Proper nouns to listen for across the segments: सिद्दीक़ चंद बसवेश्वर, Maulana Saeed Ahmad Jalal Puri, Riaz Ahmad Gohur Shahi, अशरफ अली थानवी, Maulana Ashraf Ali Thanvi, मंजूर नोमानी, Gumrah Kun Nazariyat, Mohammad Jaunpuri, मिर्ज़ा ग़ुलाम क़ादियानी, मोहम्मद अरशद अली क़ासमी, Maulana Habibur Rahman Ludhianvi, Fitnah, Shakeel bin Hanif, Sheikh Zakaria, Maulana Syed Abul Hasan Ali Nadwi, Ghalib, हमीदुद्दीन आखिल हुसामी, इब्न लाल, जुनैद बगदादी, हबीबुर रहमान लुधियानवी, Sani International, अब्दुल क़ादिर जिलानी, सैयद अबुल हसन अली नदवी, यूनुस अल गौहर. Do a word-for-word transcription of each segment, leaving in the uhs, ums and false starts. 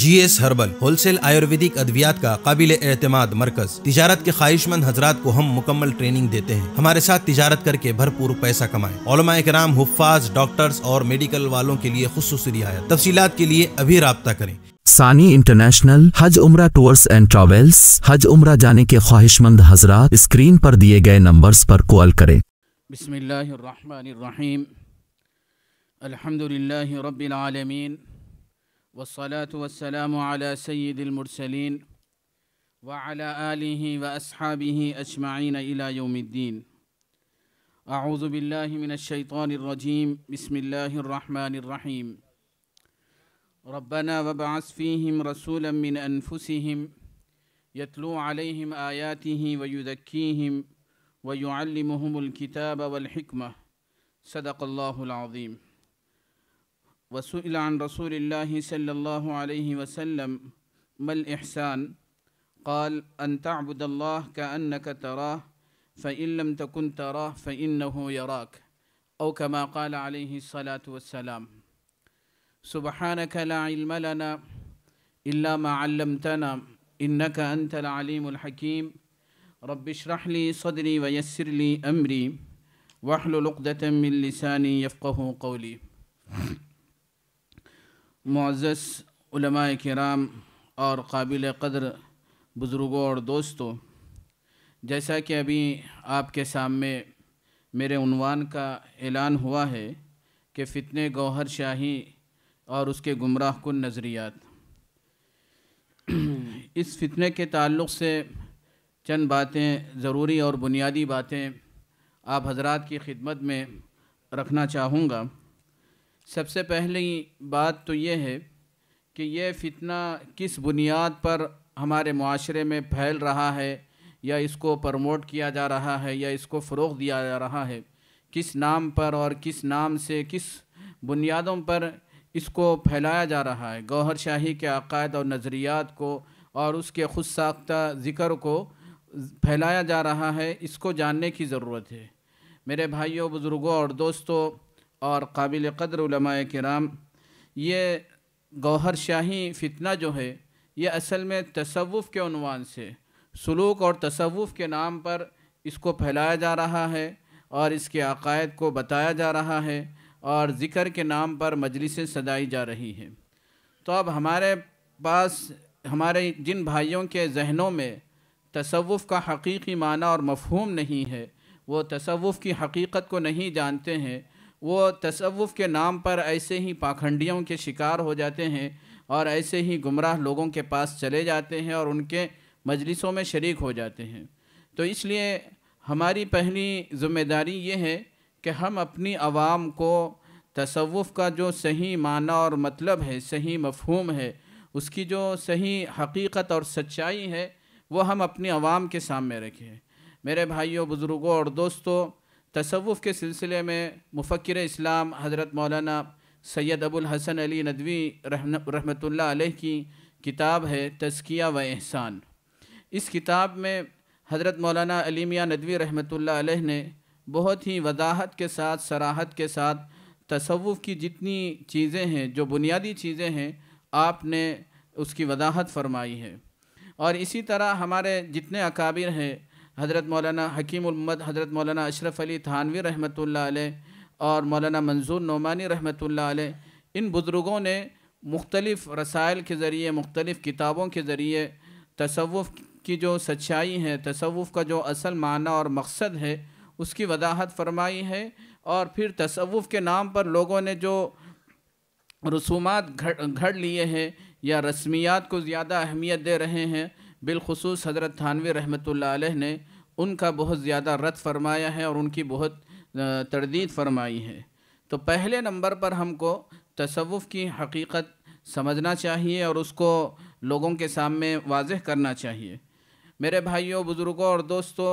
GS herbal wholesale Ayurvedic अद्वियात का काबिल एतमाद मरकज। तिजारत के ख्वाहिशमंद हजरात को हम मुकम्मल ट्रेनिंग देते हैं। हमारे साथ तिजारत करके भरपूर पैसा कमाएं। उलमा इकराम, हुफ्फाज, डॉक्टर्स और मेडिकल वालों के लिए खुसूसी रियायत। तफसीलात के लिए अभी राब्ता करें। सानी इंटरनेशनल हज उम्रा टूर्स एंड ट्रैवल्स। हज उम्रा जाने के ख्वाहिशमंद हजरात स्क्रीन पर दिए गए नंबर्स पर कॉल करें। बिस्मिल्लाहिर्रहमानिर्रहीम। अल्हम्दुलिल्लाहि रब्बिल आलमीन। वस्सलातु वस्सलामु अला सय्यिदिल मुरसलीन व अला आलिहि व अस्हाबिहि अजमाइन इला यौमिद्दीन। अऊज़ु बिल्लाहि मिनश शैतानिर रजीम। बिस्मिल्लाहिर रहमानिर रहीम। रब्बना वबअस फ़ीहिम रसूलन मिन अनफुसिहिम यतलू अलैहिम आयातिहि व युज़क्कीहिम व युअल्लिमुहुमुल किताब वल हिकमह। सदक़ल्लाहुल अज़ीम। वसुइल अन रसूलिल्लाहि सल्लल्लाहु अलैहि वसल्लम मल इहसान क़ाल अन तअबुदल्लाह कअन्नक तराह फ़इन लम तकुन तराह फ़इन्नहु यराक औ कमा क़ाल अलैहि सलातु वस्सलाम। सुब्हानक ला इल्म लना इल्ला मा अल्लमतना इन्नक अंतल अलीमुल हकीम। रब्बि इश्रह ली सदरी व यस्सिर ली अमरी वहलुल उक़दतम मिन लिसानी यफ़क़हू क़ौली। मुअज़्ज़ज़ उलमाए किराम और काबिल क़द्र बुज़ुर्गों और दोस्तों, जैसा कि अभी आपके सामने मेरे उन्वान का ऐलान हुआ है कि फ़ितने गौहर शाही और उसके गुमराह कुन नज़रियात। इस फितने के ताल्लुक़ से चंद बातें, ज़रूरी और बुनियादी बातें आप हजरात की खिदमत में रखना चाहूँगा। सबसे पहली बात तो ये है कि ये फितना किस बुनियाद पर हमारे माशरे में फैल रहा है, या इसको प्रमोट किया जा रहा है, या इसको फ़रोग़ दिया जा रहा है, किस नाम पर और किस नाम से, किस बुनियादों पर इसको फैलाया जा रहा है। गौहर शाही के अक़ायद और नज़रियात को और उसके ख़ुद साख्ता ज़िक्र को फैलाया जा रहा है, इसको जानने की ज़रूरत है। मेरे भाइयों, बुज़ुर्गों और दोस्तों और काबिल क़द्र उलमाए किराम, ये गौहर शाही फितना जो है ये असल में तसव्वुफ़ के उन्वान से, सुलूक और तसव्वुफ़ के नाम पर इसको फैलाया जा रहा है और इसके अक़ायद को बताया जा रहा है और ज़िक्र के नाम पर मजलिसें सजाई जा रही हैं। तो अब हमारे पास, हमारे जिन भाइयों के जहनों में तसव्वुफ़ का हक़ीक़ी माना और मफ़हूम नहीं है, वो तसव्वुफ़ की हकीक़त को नहीं जानते हैं, वो तसव्वुफ़ के नाम पर ऐसे ही पाखंडियों के शिकार हो जाते हैं और ऐसे ही गुमराह लोगों के पास चले जाते हैं और उनके मजलिसों में शरीक हो जाते हैं। तो इसलिए हमारी पहली ज़िम्मेदारी ये है कि हम अपनी आवाम को तसव्वुफ़ का जो सही माना और मतलब है, सही मफ़हूम है, उसकी जो सही हकीक़त और सच्चाई है, वो हम अपनी आवाम के सामने रखें। मेरे भाइयों, बुज़ुर्गों और दोस्तों, तसव्वुफ़ के सिलसिले में मुफ़क्किर इस्लाम हज़रत मौलाना सैयद अबुल हसन अली नदवी रहमतुल्लाह अलैह की किताब है तज़किया व एहसान। इस किताब में हज़रत मौलाना अली मियाँ नदवी रहमतुल्लाह अलैह ने बहुत ही वजाहत के साथ, सराहत के साथ तसव्वुफ़ की जितनी चीज़ें हैं, जो बुनियादी चीज़ें हैं, आपने उसकी वजाहत फरमाई है। और इसी तरह हमारे जितने अकाबिर हैं, हज़रत मौलाना हकीम उम्मत हज़रत मौलाना अशरफ अली थानवी रहमतुल्लाह अलैह और मौलाना मंजूर नोमानी रहमतुल्लाह अलैह, इन बुज़ुर्गों ने मुख्तलिफ़ रसायल के ज़रिए, मुख्तलिफ़ किताबों के ज़रिए तसव्वुफ़ की जो सच्चाई है, तसव्वुफ़ का जो असल माना और मकसद है, उसकी वजाहत फरमाई है। और फिर तसव्वुफ़ के नाम पर लोगों ने जो रसूमात घड़ लिए हैं या रस्मियात को ज़्यादा अहमियत दे रहे हैं, बिलखुसूस हज़रत थानवी रहमतुल्लाह अलैह ने उनका बहुत ज़्यादा रद्द फरमाया है और उनकी बहुत तरदीद फरमाई है। तो पहले नंबर पर हमको तसव्वुफ़ की हकीक़त समझना चाहिए और उसको लोगों के सामने वाज़ह करना चाहिए। मेरे भाइयों, बुज़ुर्गों और दोस्तों,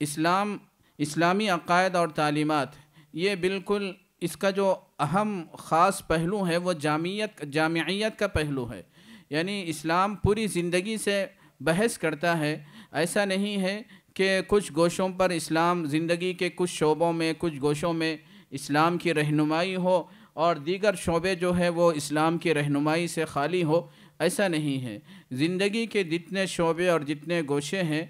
इस्लाम, इस्लामी अक़ायद और तालीमात, ये बिल्कुल इसका जो अहम ख़ास पहलू है वो जामियत जामियत का पहलू है। यानी इस्लाम पूरी ज़िंदगी से बहस करता है। ऐसा नहीं है कि कुछ गोशों पर इस्लाम, ज़िंदगी के कुछ शोबों में, कुछ गोशों में इस्लाम की रहनुमाई हो और दीगर शोबे जो है वो इस्लाम की रहनुमाई से खाली हो। ऐसा नहीं है। ज़िंदगी के जितने शोबे और जितने गोशे हैं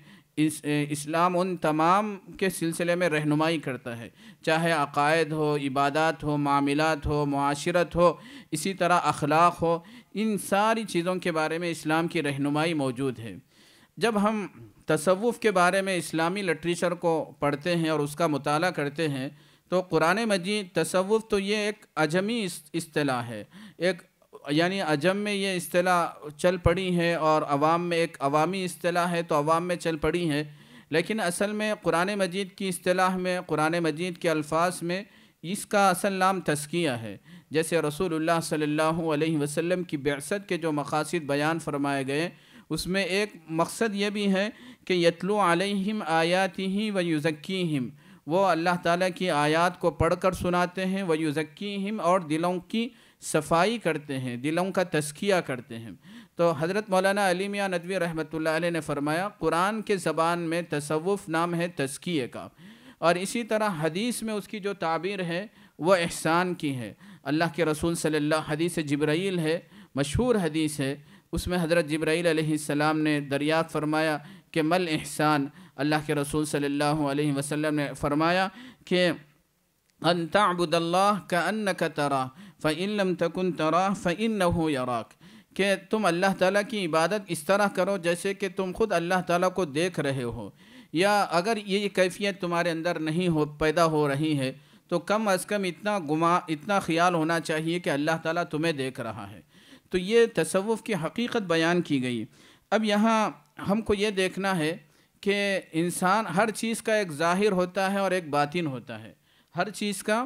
इस इस्लाम उन तमाम के सिलसिले में रहनुमाई करता है, चाहे अक़ायद हो, इबादत हो, मामलात हो, मुआशरत हो, इसी तरह अखलाक हो, इन सारी चीज़ों के बारे में इस्लाम की रहनुमाई मौजूद है। जब हम तसव्वुफ़ के बारे में इस्लामी लिटरेचर को पढ़ते हैं और उसका मुताला करते हैं तो कुरान मजीद तसव्वुफ़ तो ये एक अजमी इस्तिलाह है, एक यानी अजम में ये इस्तिलाह चल पड़ी है और अवाम में एक अवामी इस्तिलाह है तो अवाम में चल पड़ी है, लेकिन असल में कुरान मजीद की इस्तिलाह में, कुरान मजीद के अल्फाज में इसका असल नाम तज़किया है। जैसे रसूलुल्लाह सल्लल्लाहु अलैहि वसल्लम की बेअसत के जो मक़ासिद बयान फरमाए गए उसमें एक मकसद ये भी है कि यतलू अलैहिम आयातिही व युज़क्कीहिम, वो अल्लाह ताला की आयात को पढ़कर सुनाते हैं, व युज़क्कीहिम और दिलों की सफाई करते हैं, दिलों का तज़किया करते हैं। तो हज़रत मौलाना अली मियां नदवी रहमतुल्लाह अलैह ने फरमाया कुरान के ज़बान में तसव्वुफ़ नाम है तज़किये का। और इसी तरह हदीस में उसकी जो ताबीर है वह एहसान की है। अल्लाह के रसूल सल्लल्लाहु अलैहि वसल्लम, हदीस जिब्राइल है, मशहूर हदीस है, उसमें हज़रत जिब्राइल अलैहिस्सलाम ने दरियाफ़्त फरमाया कि मल एहसान, अल्लाह के रसूल सल्लल्लाहु अलैहि वसल्लम ने फरमाया कि अन तअबुदल्लाह कअन्नक तराह फ़इन लम तकुन तराह फ़इन्नहु यराक, कि तुम अल्लाह ताला की इबादत इस तरह करो जैसे कि तुम खुद अल्लाह ताला को देख रहे हो, या अगर ये कैफियत तुम्हारे अंदर नहीं हो पैदा हो रही है तो कम अज़ कम इतना गुमा इतना ख़्याल होना चाहिए कि अल्लाह ताला तुम्हें देख रहा है। तो ये तसव्वुफ़ की हकीकत बयान की गई। अब यहाँ हमको ये देखना है कि इंसान, हर चीज़ का एक ज़ाहिर होता है और एक बातिन होता है, हर चीज़ का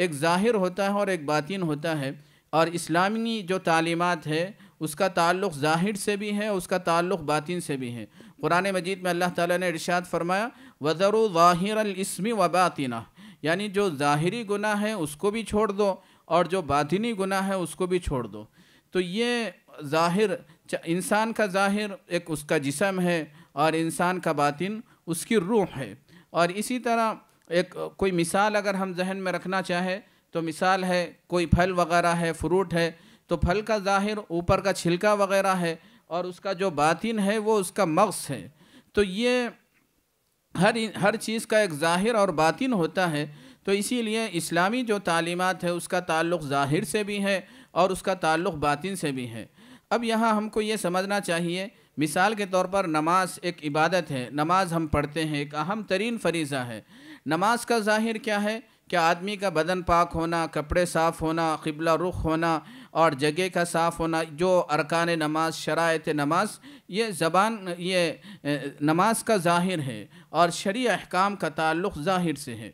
एक ज़ाहिर होता है और एक बातिन होता है। और इस्लामी जो तालीमात है उसका ताल्लुक़ ज़ाहिर से भी है, उसका ताल्लुक़ बातिन से भी है। कुरान मजीद में अल्लाह ताला ने इरशाद फरमाया वज़रू ज़ाहिरल इस्मी व बातिना, यानी जो ज़ाहिरी गुनाह है उसको भी छोड़ दो और जो बातिनी गुनाह है उसको भी छोड़ दो। तो ये ज़ाहिर, इंसान का ज़ाहिर एक उसका जिस्म है और इंसान का बातिन उसकी रूह है। और इसी तरह एक कोई मिसाल अगर हम जहन में रखना चाहें तो मिसाल है, कोई फल वगैरह है, फ्रूट है, तो फल का ज़ाहिर ऊपर का छिलका वगैरह है और उसका जो बातिन है वो उसका मग़ज़ है। तो ये हर हर चीज़ का एक ज़ाहिर और बातिन होता है। तो इसीलिए इस्लामी जो तालीमात है उसका ताल्लुक़ ज़ाहिर से भी है और उसका ताल्लुक़ बातिन से भी है। अब यहाँ हमको ये समझना चाहिए, मिसाल के तौर पर नमाज एक इबादत है, नमाज हम पढ़ते हैं, एक अहम तरीन फरीज़ा है। नमाज का ज़ाहिर क्या है कि आदमी का बदन पाक होना, कपड़े साफ़ होना, क़िबला रुख होना और जगह का साफ़ होना, जो अरकान नमाज, शरायत नमाज, ये ज़बान, ये नमाज का ज़ाहिर है और शरीय अहकाम का ताल्लुक़ ज़ाहिर से है।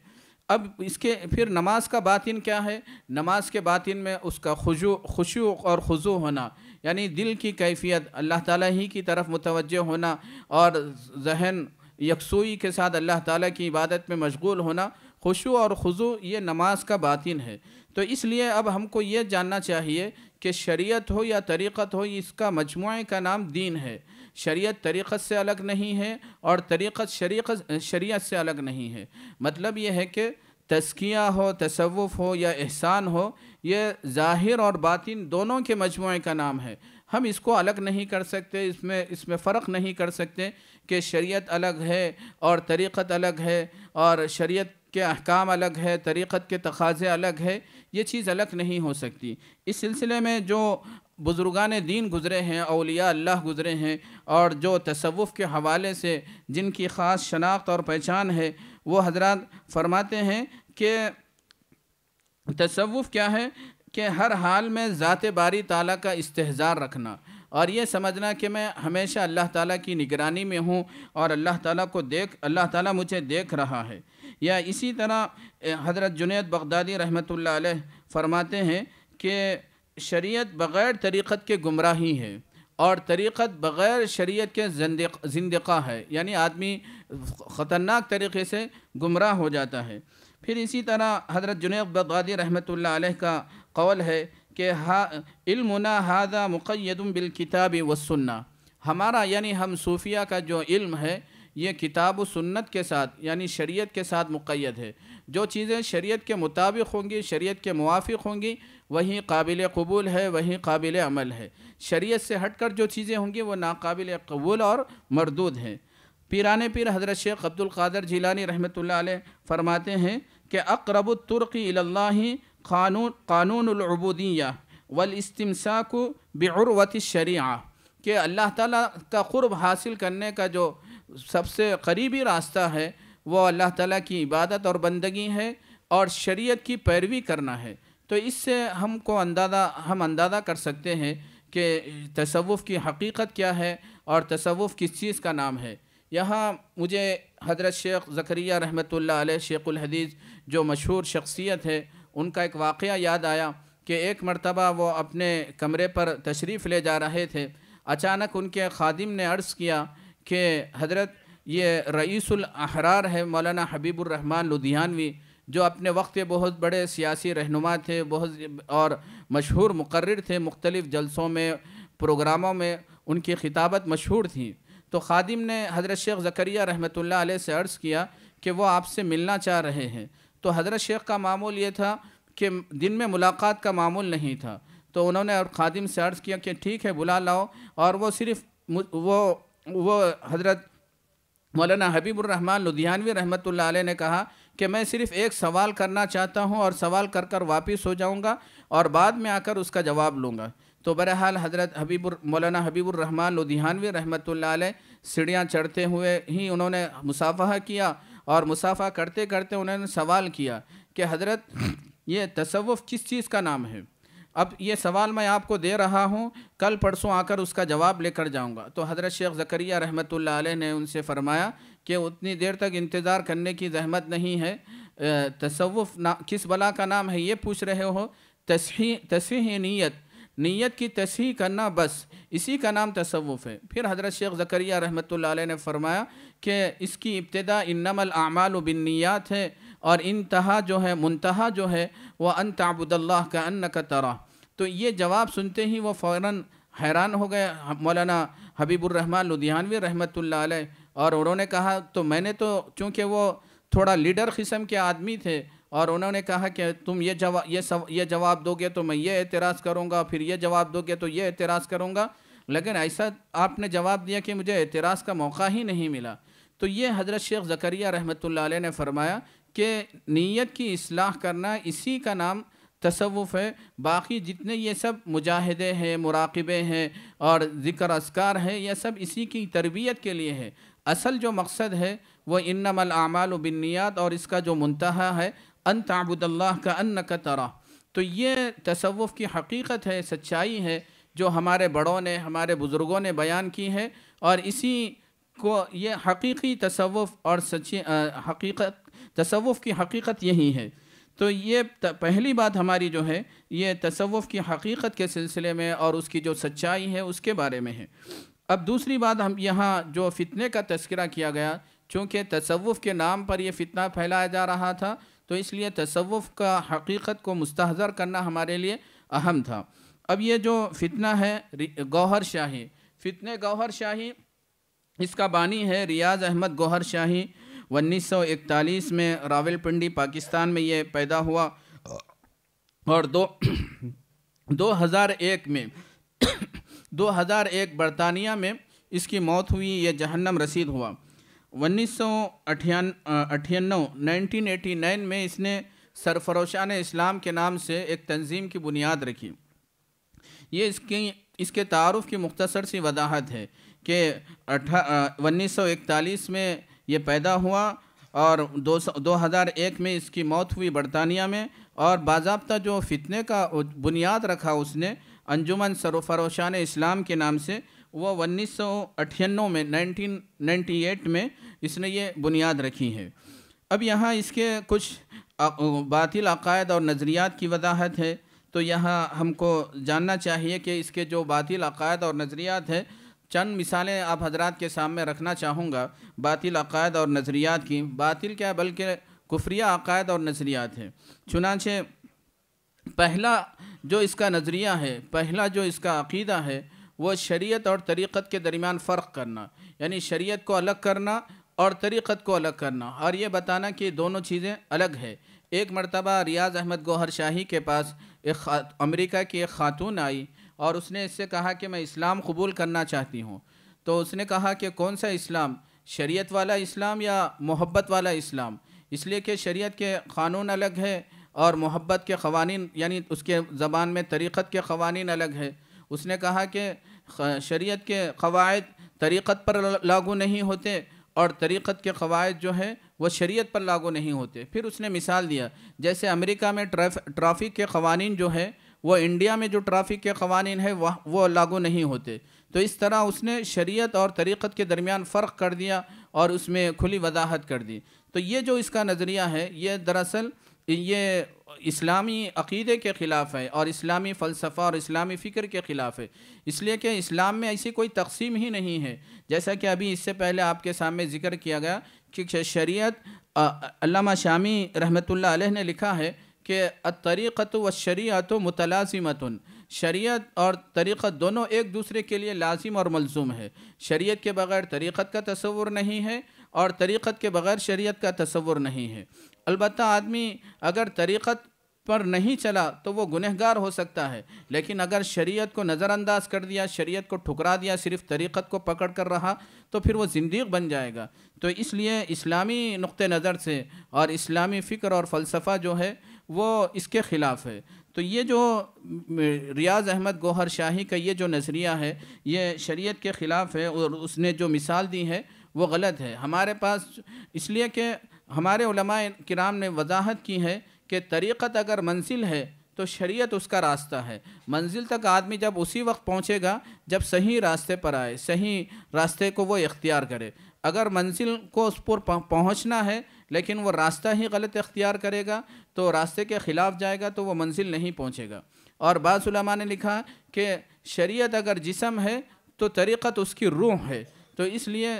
अब इसके फिर नमाज का बातिन क्या है, नमाज के बातिन में उसका खुशू खुशू और खुजू होना, यानी दिल की कैफियत अल्लाह ताला ही की तरफ मुतवज्जे होना और जहन यकसुई के साथ अल्लाह ताला की इबादत में मशगूल होना, खुशू और खुजू ये नमाज का बातिन है। तो इसलिए अब हमको ये जानना चाहिए कि शरीयत हो या तरीक़त हो, इसका मजमुए का नाम दीन है। शरीयत तरीक़त से अलग नहीं है और तरीक़त शरीक़त शरीयत से अलग नहीं है। मतलब ये है कि तज़किया हो, तसव्वुफ़ हो या एहसान हो, ये ज़ाहिर और बातिन दोनों के मजमुए का नाम है। हम इसको अलग नहीं कर सकते, इसमें इसमें फ़र्क नहीं कर सकते कि शरीयत अलग है और तरीक़त अलग है और शरीयत के अहकाम अलग है, तरीक़त के तक़ाज़े अलग है, ये चीज़ अलग नहीं हो सकती। इस सिलसिले में जो बुज़ुर्गान दीन गुज़रे हैं, औलिया अल्लाह गुज़रे हैं और जो तसव्वुफ़ के हवाले से जिनकी ख़ास शनाख्त और पहचान है, वो हज़रात फरमाते हैं कि तसव्वुफ़ क्या है कि हर हाल में ज़ात बारी ताला का इस्तेहज़ार रखना और ये समझना कि मैं हमेशा अल्लाह ताला की निगरानी में हूँ और अल्लाह ताला को देख अल्लाह ताला मुझे देख रहा है। या इसी तरह हज़रत जुनैद बगदादी रहमतुल्लाह अलैह फरमाते हैं कि शरीयत बग़ैर तरीक़त के गुमराही है और तरीक़त बग़ैर शरीयत के ज़िंदक़ा है, यानी आदमी ख़तरनाक तरीक़े से गुमराह हो जाता है। फिर इसी तरह हज़रत जुनैद बगदादी रहमतुल्लाह अलैह का कौल है कि हा इल्मुना हादा मुक़य्यदुम बिल किताबी वस्सुन्ना, हमारा यानी हम सूफिया का जो इल्म है ये किताब व सुन्नत के साथ यानी शरीयत के साथ मुक़य्यद है। जो चीज़ें शरीयत के मुताबिक होंगी, शरीयत के मुवाफ़िक होंगी, वहीं काबिल कबूल है, वहीं काबिल अमल है। शरीयत से हटकर जो चीज़ें होंगी वो नाकाबिल कबूल और मरदूद हैं। पीराने पीर हज़रत शेख अब्दुल क़ादिर जिलानी रहमतुल्लाह अलैह फरमाते हैं कि अक़रबुत तुर्क़ी इलल्लाही क़ानून क़ानूनुल उबूदिय्या वल इस्तिमसाकु बिउरवति शरीआ, के अल्लाह ताला का क़ुर्ब हासिल करने का जो सबसे करीबी रास्ता है वो अल्लाह ताला की इबादत और बंदगी है और शरीयत की पैरवी करना है। तो इससे हमको अंदाज़ा हम अंदाज़ा कर सकते हैं कि तसव्वुफ़ की हकीकत क्या है और तसव्वुफ़ किस चीज़ का नाम है। यहाँ मुझे हज़रत शेख ज़करिया रहमतुल्लाह अलैह शेखुल हदीस जो मशहूर शख्सियत है उनका एक वाक़या याद आया कि एक मर्तबा वो अपने कमरे पर तशरीफ़ ले जा रहे थे। अचानक उनके खादिम ने अर्ज़ किया कि हज़रत ये रईसुल अहरार है मौलाना हबीबुर रहमान लुधियानवी, जो अपने वक्त के बहुत बड़े सियासी रहनुमा थे, बहुत और मशहूर मुकर्रिर थे, मुख्तलिफ़ जलसों में प्रोग्रामों में उनकी खिताबत मशहूर थी। तो खादिम ने हज़रत शेख ज़करिया रहमतुल्लाह अलैह से अर्ज़ किया कि वह आपसे मिलना चाह रहे हैं। तो हज़रत शेख का मामूल ये था कि दिन में मुलाकात का मामूल नहीं था। तो उन्होंने और खादिम से अर्ज़ किया कि ठीक है बुला लाओ, और वो सिर्फ़ वो वो हज़रत मौलाना हबीबुर रहमान लुधियानवी रहमतुल्लाह अलैह ने कहा कि मैं सिर्फ़ एक सवाल करना चाहता हूं और सवाल कर कर वापस हो जाऊंगा और बाद में आकर उसका जवाब लूँगा। तो बहरहाल हज़रत हबीबुर मौलाना हबीबुर रहमान लुधियानवी रहमतुल्लाह अलैह सीढ़ियाँ चढ़ते हुए ही उन्होंने मुसाफ़हा किया और मुसाफ़ा करते करते उन्होंने सवाल किया कि हज़रत ये तसव्वुफ़ किस चीज़ का नाम है। अब ये सवाल मैं आपको दे रहा हूँ, कल परसों आकर उसका जवाब लेकर जाऊँगा। तो हज़रत शेख ज़करिया रहमतुल्लाह अलैह ने उनसे फ़रमाया कि उतनी देर तक इंतज़ार करने की ज़हमत नहीं है। तसव्वुफ़ ना किस बला का नाम है ये पूछ रहे हो, तस्ही तस्हीह नीयत, नीयत की तस्हीह करना, बस इसी का नाम तसव्वुफ़ है। फिर हज़रत शेख ज़करिया रहमतुल्लाह अलैह ने फरमाया कि इसकी इब्तिदा इन्नमल आमालु बिन्नियात है और इंतहा जो है मुंतहा जो है वह अन ताबुदल्लाह का अन्नक तरा। तो ये जवाब सुनते ही वो फ़ौरन हैरान हो गए मौलाना हबीबुर रहमान लुधियानवी रहमतुल्लाह अलैह, और उन्होंने कहा तो मैंने तो चूँकि वो थोड़ा लीडर किस्म के आदमी थे और उन्होंने कहा कि तुम ये जवाब ये सब ये जवाब दोगे तो मैं ये एतराज़ करूँगा, फिर ये जवाब दोगे तो ये एतराज़ करूँगा, लेकिन ऐसा आपने जवाब दिया कि मुझे एतराज़ का मौका ही नहीं मिला। तो ये हज़रत शेख ज़करिया रहमतुल्लाह अलैह ने फ़रमाया कि नीयत की इस्लाह करना इसी का नाम तसव्वुफ़ है। बाकी जितने ये सब मुजाहिदे हैं, मुराक़िबे हैं और ज़िक्र अस्कार है, यह सब इसी की तरबियत के लिए है। असल जो मकसद है वह इन्नमल आमालु बिन्नियात और इसका जो मुंतहा है अन ताबुदल्लाह का अन्नक तरा। तो ये तसव्वुफ़ की हकीकत है, सच्चाई है, जो हमारे बड़ों ने हमारे बुज़ुर्गों ने बयान की है, और इसी को ये हकीकी तसव्वुफ़ और सच्ची हकीकत तसव्वुफ़ की हकीकत यही है। तो ये पहली बात हमारी जो है ये तसव्वुफ़ की हकीकत के सिलसिले में और उसकी जो सच्चाई है उसके बारे में है। अब दूसरी बात, हम यहाँ जो फ़ितने का तज़किरा किया गया, चूँकि तसव्वुफ़ के नाम पर ये फ़ितना फैलाया जा रहा था, तो इसलिए तसव्वुफ़ का हकीकत को मुस्तहज़र करना हमारे लिए अहम था। अब ये जो फ़ितना है गौहर शाही, फ़ितने गौहर शाही, इसका बानी है रियाज़ अहमद गौहर शाही। उन्नीस सौ इकतालीस में रावलपिंडी पाकिस्तान में ये पैदा हुआ और दो दो हज़ार एक में दो हज़ार एक बरतानिया में इसकी मौत हुई, ये जहन्नम रसीद हुआ। उन्नीस सौ अठानवे में इसने सरफरोशान इस्लाम के नाम से एक तंजीम की बुनियाद रखी। ये इसकी इसके तारुफ़ की मुख्तसर सी वजाहत है कि उन्नीस सौ इकतालीस में ये पैदा हुआ और दो दो हज़ार एक में इसकी मौत हुई बरतानिया में, और बाज़ाब्ता जो फितने का बुनियाद रखा उसने अंजुमन सरफरोशान इस्लाम के नाम से, वो उन्नीस सौ अठानवे में नाइनटीन नाइन्टी एट में इसने ये बुनियाद रखी है। अब यहाँ इसके कुछ बातिल अक़ायद और नज़रियात की वजाहत है। तो यहाँ हमको जानना चाहिए कि इसके जो बातिल अक़ायद और नज़रियात है, चंद मिसालें आप हजरात के सामने रखना चाहूँगा बातिल अक़ायद और नज़रियात की। बातिल क्या है बल्कि कुफ्रिया अक़ायद और नज़रियात हैं। चुनांचे पहला जो इसका नज़रिया है, पहला जो इसका अक़ीदा है, वो शरीयत और तरीक़त के दरमियान फ़र्क़ करना, यानी शरीयत को अलग करना और तरीक़त को अलग करना और ये बताना कि दोनों चीज़ें अलग है। एक मरतबा रियाज़ अहमद गौहर शाही के पास एक अमेरिका की एक खातून आई और उसने इससे कहा कि मैं इस्लाम कबूल करना चाहती हूँ। तो उसने कहा कि कौन सा इस्लाम, शरीयत वाला इस्लाम या मोहब्बत वाला इस्लाम, इसलिए कि शरीयत के क़ानून अलग है और मोहब्बत के क़वानीन यानी उसके ज़बान में तरीक़त के क़वानीन अलग है। उसने कहा कि शरीयत के क़वायद तरीक़त पर लागू नहीं होते और तरीक़त के क़वायद जो है वह शरीयत पर लागू नहीं होते। फिर उसने मिसाल दिया जैसे अमेरिका में ट्रैफ ट्राफिक के क़वानीन जो है वो इंडिया में जो ट्रैफिक के क़वानीन है वह वो लागू नहीं होते। तो इस तरह उसने शरीयत और तरीक़त के दरमियान फ़र्क कर दिया और उसमें खुली वजाहत कर दी। तो ये जो इसका नज़रिया है ये दरअसल ये इस्लामी अक़ीदे के ख़िलाफ़ है और इस्लामी फ़लसफ़ा और इस्लामी फ़िक्र के ख़िलाफ़ है, इसलिए कि इस्लाम में ऐसी कोई तकसीम ही नहीं है। जैसा कि अभी इससे पहले आपके सामने ज़िक्र किया गया कि शरीयत अल्लामा शामी रहमतुल्लाह अलैह ने लिखा है कि अत्तरीक़तु वश्शरीअतु मुतलाज़िमतुन, शरीयत और तरीक़त दोनों एक दूसरे के लिए लाजिम और मलजूम है। शरीयत के बग़ैर तरीक़त का तसव्वुर नहीं है और तरीक़त के बग़ैर शरीयत का तसव्वुर नहीं है। अलबत्ता आदमी अगर तरीक़त पर नहीं चला तो वो गुनहगार हो सकता है, लेकिन अगर शरीयत को नज़रअंदाज कर दिया, शरीयत को ठुकरा दिया, सिर्फ़ तरीक़त को पकड़ कर रहा तो फिर वो ज़िंदीक़ बन जाएगा। तो इसलिए इस्लामी नुक़्ते नज़र से और इस्लामी फ़िक्र और फ़लसफ़ा जो है वो इसके ख़िलाफ़ है। तो ये जो रियाज़ अहमद गौहर शाही का ये जो नज़रिया है ये शरीयत के ख़िलाफ़ है और उसने जो मिसाल दी है वो गलत है। हमारे पास इसलिए कि हमारे उलमाए किराम ने वजाहत की है कि तरीक़त अगर मंजिल है तो शरीयत उसका रास्ता है। मंजिल तक आदमी जब उसी वक्त पहुँचेगा जब सही रास्ते पर आए, सही रास्ते को वो इख्तियार करे। अगर मंजिल को उस पर पहुँचना है लेकिन वो रास्ता ही गलत इख्तियार करेगा तो रास्ते के ख़िलाफ़ जाएगा तो वो मंजिल नहीं पहुँचेगा। और बाज़ उलमा ने लिखा कि शरीयत अगर जिस्म है तो तरीक़त उसकी रूह है। तो इसलिए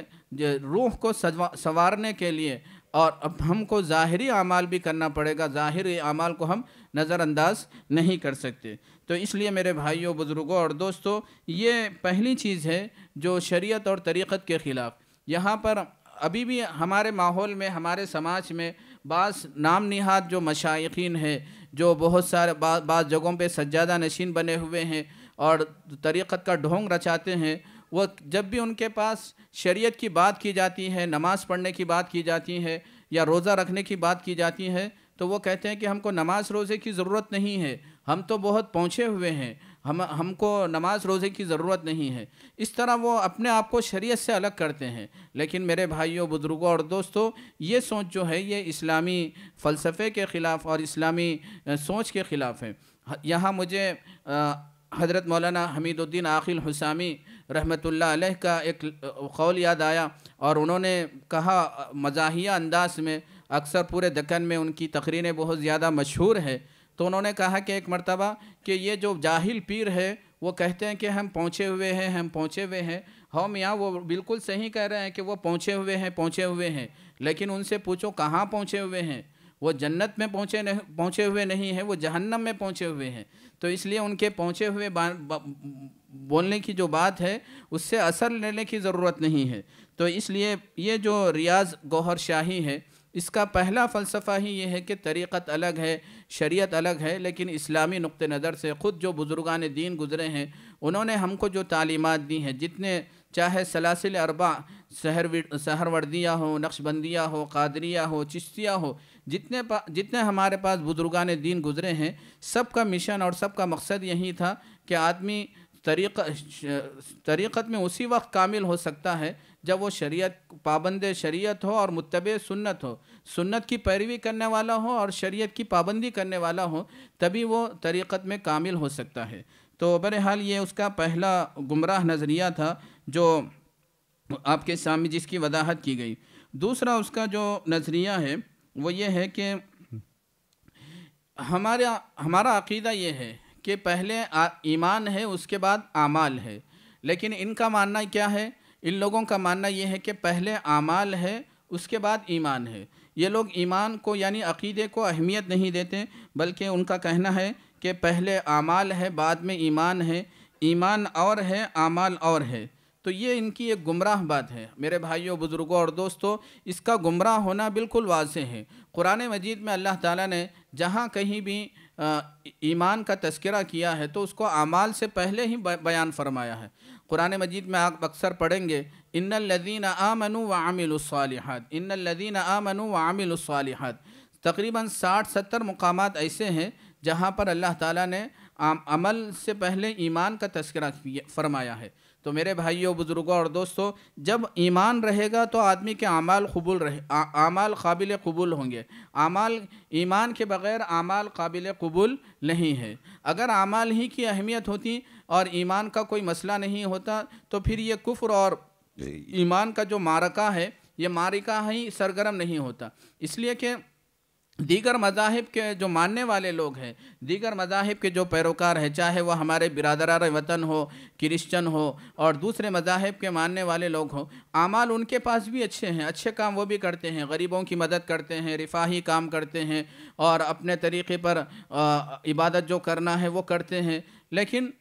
रूह को संवारने के लिए और अब हमको ज़ाहिरी आमाल भी करना पड़ेगा, ज़ाहिरी आमाल को हम नज़रअंदाज नहीं कर सकते। तो इसलिए मेरे भाइयों, बुज़ुर्गों और दोस्तों, ये पहली चीज़ है जो शरीयत और तरीक़त के ख़िलाफ़। यहाँ पर अभी भी हमारे माहौल में, हमारे समाज में बास नाम निहाद जो मशाइखीन है, जो बहुत सारे बा, बास जगहों पे सज्जादा नशीन बने हुए हैं और तरीक़त का ढोंग रचाते हैं, वो जब भी उनके पास शरीयत की बात की जाती है, नमाज़ पढ़ने की बात की जाती है या रोज़ा रखने की बात की जाती है तो वो कहते हैं कि हमको नमाज़ रोज़े की ज़रूरत नहीं है, हम तो बहुत पहुँचे हुए हैं, हम हमको नमाज़ रोज़े की ज़रूरत नहीं है। इस तरह वो अपने आप को शरीयत से अलग करते हैं। लेकिन मेरे भाइयों, बुज़ुर्गों और दोस्तों, ये सोच जो है ये इस्लामी फ़लसफ़े के ख़िलाफ़ और इस्लामी सोच के ख़िलाफ़ है। यहाँ मुझे हज़रत मौलाना हमीदुद्दीन आखिल हुसामी रहमतुल्लाह अलैह का एक कौल याद आया और उन्होंने कहा मज़ाहिया अंदाज़ में, अक्सर पूरे दक्कन में उनकी तकरीरें बहुत ज़्यादा मशहूर है। तो उन्होंने कहा कि एक मरतबा कि ये जो जाहिल पीर है वो कहते हैं कि हम पहुँचे हुए हैं, हम पहुँचे हुए हैं। हम यहाँ वो बिल्कुल सही कह रहे हैं कि वो पहुँचे हुए हैं, पहुँचे हुए हैं, लेकिन उनसे पूछो कहाँ पहुँचे हुए हैं। वो जन्नत में पहुँचे नहीं पहुँचे हुए नहीं हैं, वो जहन्नम में पहुँचे हुए हैं। तो इसलिए उनके पहुँचे हुए बोलने की जो बात है उससे असर लेने की ज़रूरत नहीं है। तो इसलिए ये जो रियाज़ गौहर शाही है इसका पहला फ़लसफ़ा ही ये है कि तरीक़त अलग है, शरीयत अलग है, लेकिन इस्लामी नुक़्ते नज़र से ख़ुद जो बुज़ुर्गान दीन गुज़रे हैं उन्होंने हमको जो तालीमात दी हैं, जितने चाहे सलासिल अरबा सहर सहरवर्दिया हो, नक्शबंदिया हो, कादरिया हो, चिश्तिया हो, जितने जितने हमारे पास बुज़ुर्गान दीन गुज़रे हैं सबका मिशन और सबका मकसद यही था कि आदमी तरीक़त तरीक़त में उसी वक्त कामिल हो सकता है जब वो शरीयत पाबंद शरीयत हो और मुत्तबे सुन्नत हो, सुन्नत की पैरवी करने वाला हो और शरीयत की पाबंदी करने वाला हो, तभी वो तरीक़त में कामिल हो सकता है। तो बहरहाल ये उसका पहला गुमराह नज़रिया था जो आपके सामने जिसकी वजाहत की गई। दूसरा उसका जो नज़रिया है वो ये है कि हमारा हमारा अक़ीदा ये है कि पहले ईमान है उसके बाद आमाल है, लेकिन इनका मानना क्या है, इन लोगों का मानना यह है कि पहले आमाल है उसके बाद ईमान है। ये लोग ईमान को यानी अक़ीदे को अहमियत नहीं देते, बल्कि उनका कहना है कि पहले आमाल है बाद में ईमान है, ईमान और है आमाल और है। तो ये इनकी एक गुमराह बात है मेरे भाइयों, बुज़ुर्गों और दोस्तों। इसका गुमराह होना बिल्कुल वाज़ेह है। कुरान मजीद में अल्लाह ताला ने जहाँ कहीं भी ईमान का तज़किरा किया है तो उसको आमाल से पहले ही बयान फरमाया है। कुरान मजीद में आप अक्सर पढ़ेंगे इन्नल्लज़ीना आमनू व आमिलुस्सालिहात, इन्नल्लज़ीना आमनू व आमिलुस्सालिहात। तकरीबन साठ सत्तर मुकामात ऐसे हैं जहाँ पर अल्लाह ताला ने अमल से पहले ईमान का तज़किरा फरमाया है। तो मेरे भाइयों, बुज़ुर्गों और दोस्तों, जब ईमान रहेगा तो आदमी के आमाल कबूल रहे, आमाल काबिल कबूल होंगे। आमाल, ईमान के बग़ैर आमाल काबिल कबूल नहीं है। अगर आमाल ही की अहमियत होती और ईमान का कोई मसला नहीं होता तो फिर ये कुफ्र और ईमान का जो मारका है, ये मारिका ही सरगर्म नहीं होता। इसलिए कि दीगर मज़ाहिब के जो मानने वाले लोग हैं, दीगर मज़ाहिब के जो पैरोकार हैं, चाहे वह हमारे बिरादरार वतन हो, क्रिश्चन हो और दूसरे मज़ाहिब के मानने वाले लोग हों, आमाल उनके पास भी अच्छे हैं। अच्छे काम वो भी करते हैं, गरीबों की मदद करते हैं, रिफाही काम करते हैं और अपने तरीक़े पर आ, इबादत जो करना है वो करते हैं। लेकिन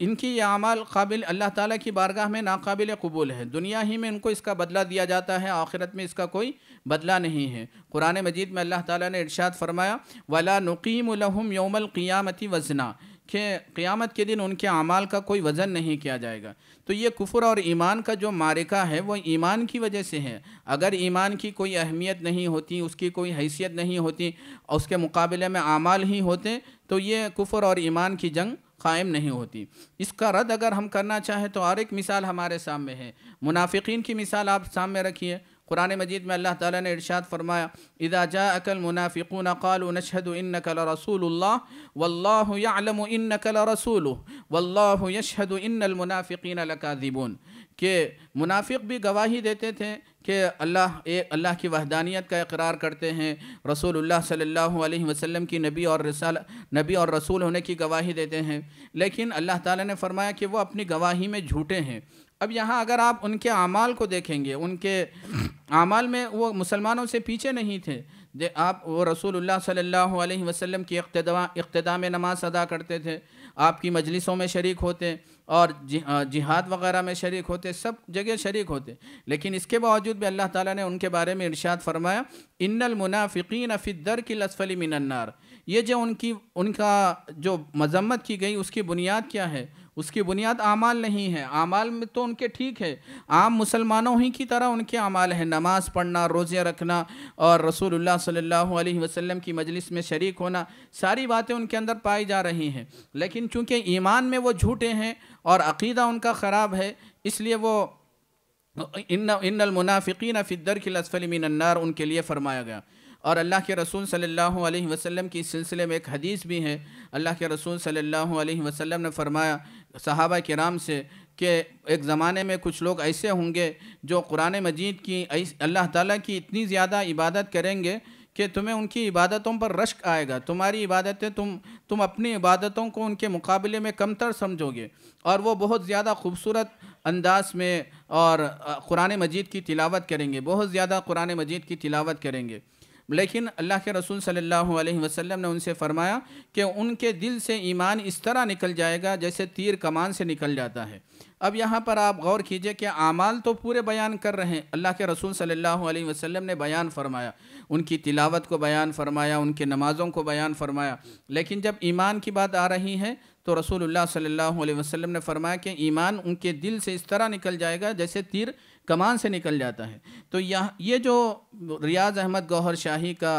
इनकी ये आमाल काबिल अल्लाह ताला की बारगाह में नाकाबिल कबूल है। दुनिया ही में इनको इसका बदला दिया जाता है, आखिरत में इसका कोई बदला नहीं है। कुरान मजीद में अल्लाह ताला ने इरशाद फरमाया वला नुकीम लहुम यौमल क़ियामति वज़ना, कि क़ियामत के दिन उनके आमाल का कोई वज़न नहीं किया जाएगा। तो ये कुफ्र और ईमान का जो मारिका है वो ईमान की वजह से है। अगर ईमान की कोई अहमियत नहीं होती, उसकी कोई हैसियत नहीं होती और उसके मुकाबले में आमाल ही होते तो ये कुफ्र और ईमान की जंग कायम नहीं होती। इसका रद्द अगर हम करना चाहें तो और एक मिसाल हमारे सामने है, मुनाफिकीन की मिसाल आप सामने रखिए। कुरान मजीद में अल्लाह ताला ने इरशाद फरमाया इज़ा जाअकल मुनाफिकून क़ालू नशहदु इन्नका लरसूलुल्लाह वल्लाहु यअलमु इन्नका लरसूलुहु वल्लाहु यशहदु इन्नल मुनाफिकीन लकाज़िबून, के मुनाफिक भी गवाही देते थे कि अल्लाह एक अल्लाह की वहदानियत का इकरार करते हैं, रसूलुल्लाह सल्लल्लाहु अलैहि वसल्लम की नबी और रसाल नबी और रसूल होने की गवाही देते हैं, लेकिन अल्लाह ताला ने फरमाया कि वो अपनी गवाही में झूठे हैं। अब यहाँ अगर आप उनके आमाल को देखेंगे, उनके आमाल में वो मुसलमानों से पीछे नहीं थे। दे आप वो रसूलुल्लाह सल्लल्लाहु अलैहि वसल्लम की इक़्तिदा इक़्तिदा में नमाज़ अदा करते थे, आपकी मजलिसों में शरीक होते और जिहाद वग़ैरह में शरीक होते, सब जगह शरीक होते। लेकिन इसके बावजूद भी अल्लाह ताला ने उनके बारे में इरशाद फरमाया इन्नल मुनाफ़िक़ीन फ़ी दर्किल अस्फ़ली मिनन नार। ये जो उनकी उनका जो मजम्मत की गई उसकी बुनियाद क्या है? उसकी बुनियाद आमाल नहीं है। आमाल में तो उनके ठीक है, आम मुसलमानों ही की तरह उनके आमाल है, नमाज़ पढ़ना, रोज़े रखना और रसूलुल्लाह सल्लल्लाहु अलैहि वसल्लम की मजलिस में शरीक होना, सारी बातें उनके अंदर पाई जा रही हैं। लेकिन चूँकि ईमान में वो झूठे हैं और अक़ीदा उनका ख़राब है, इसलिए वो इन्न इन्नल मुनाफ़िक़ीन फ़ी दर्किल अस्फ़ली मिनन नार उनके लिए फ़रमाया गया। और अल्लाह के रसूल सल्लल्लाहु अलैहि वसल्लम की इस सिलसिले में एक हदीस भी है। अल्लाह के रसूल सल्लल्लाहु अलैहि वसल्लम ने फरमाया सहाबा किराम से कि एक ज़माने में कुछ लोग ऐसे होंगे जो कुरान मजीद की अल्लाह ताला की इतनी ज़्यादा इबादत करेंगे कि तुम्हें उनकी इबादतों पर रश्क आएगा। तुम्हारी इबादतें तुम तुम अपनी इबादतों को उनके मुकाबले में कमतर समझोगे और वो बहुत ज़्यादा खूबसूरत अंदाज में और कुरान मजीद की तिलावत करेंगे, बहुत ज़्यादा कुरान मजीद की तिलावत करेंगे। लेकिन अल्लाह के रसूल सल्लल्लाहु अलैहि वसल्लम ने उनसे फरमाया कि उनके दिल से ईमान इस तरह निकल जाएगा जैसे तीर कमान से निकल जाता है। अब यहाँ पर आप गौर कीजिए कि आमाल तो पूरे बयान कर रहे हैं, अल्लाह के रसूल सल्लल्लाहु अलैहि वसल्लम ने बयान फरमाया, उनकी तिलावत को बयान फरमाया, उनके नमाज़ों को बयान फरमाया, लेकिन जब ईमान की बात आ रही है तो रसूलुल्लाह सल्लल्लाहु अलैहि वसल्लम ने फरमाया कि ईमान उनके दिल से इस तरह निकल जाएगा जैसे तीर कमान से निकल जाता है। तो यह ये जो रियाज़ अहमद गौहर शाही का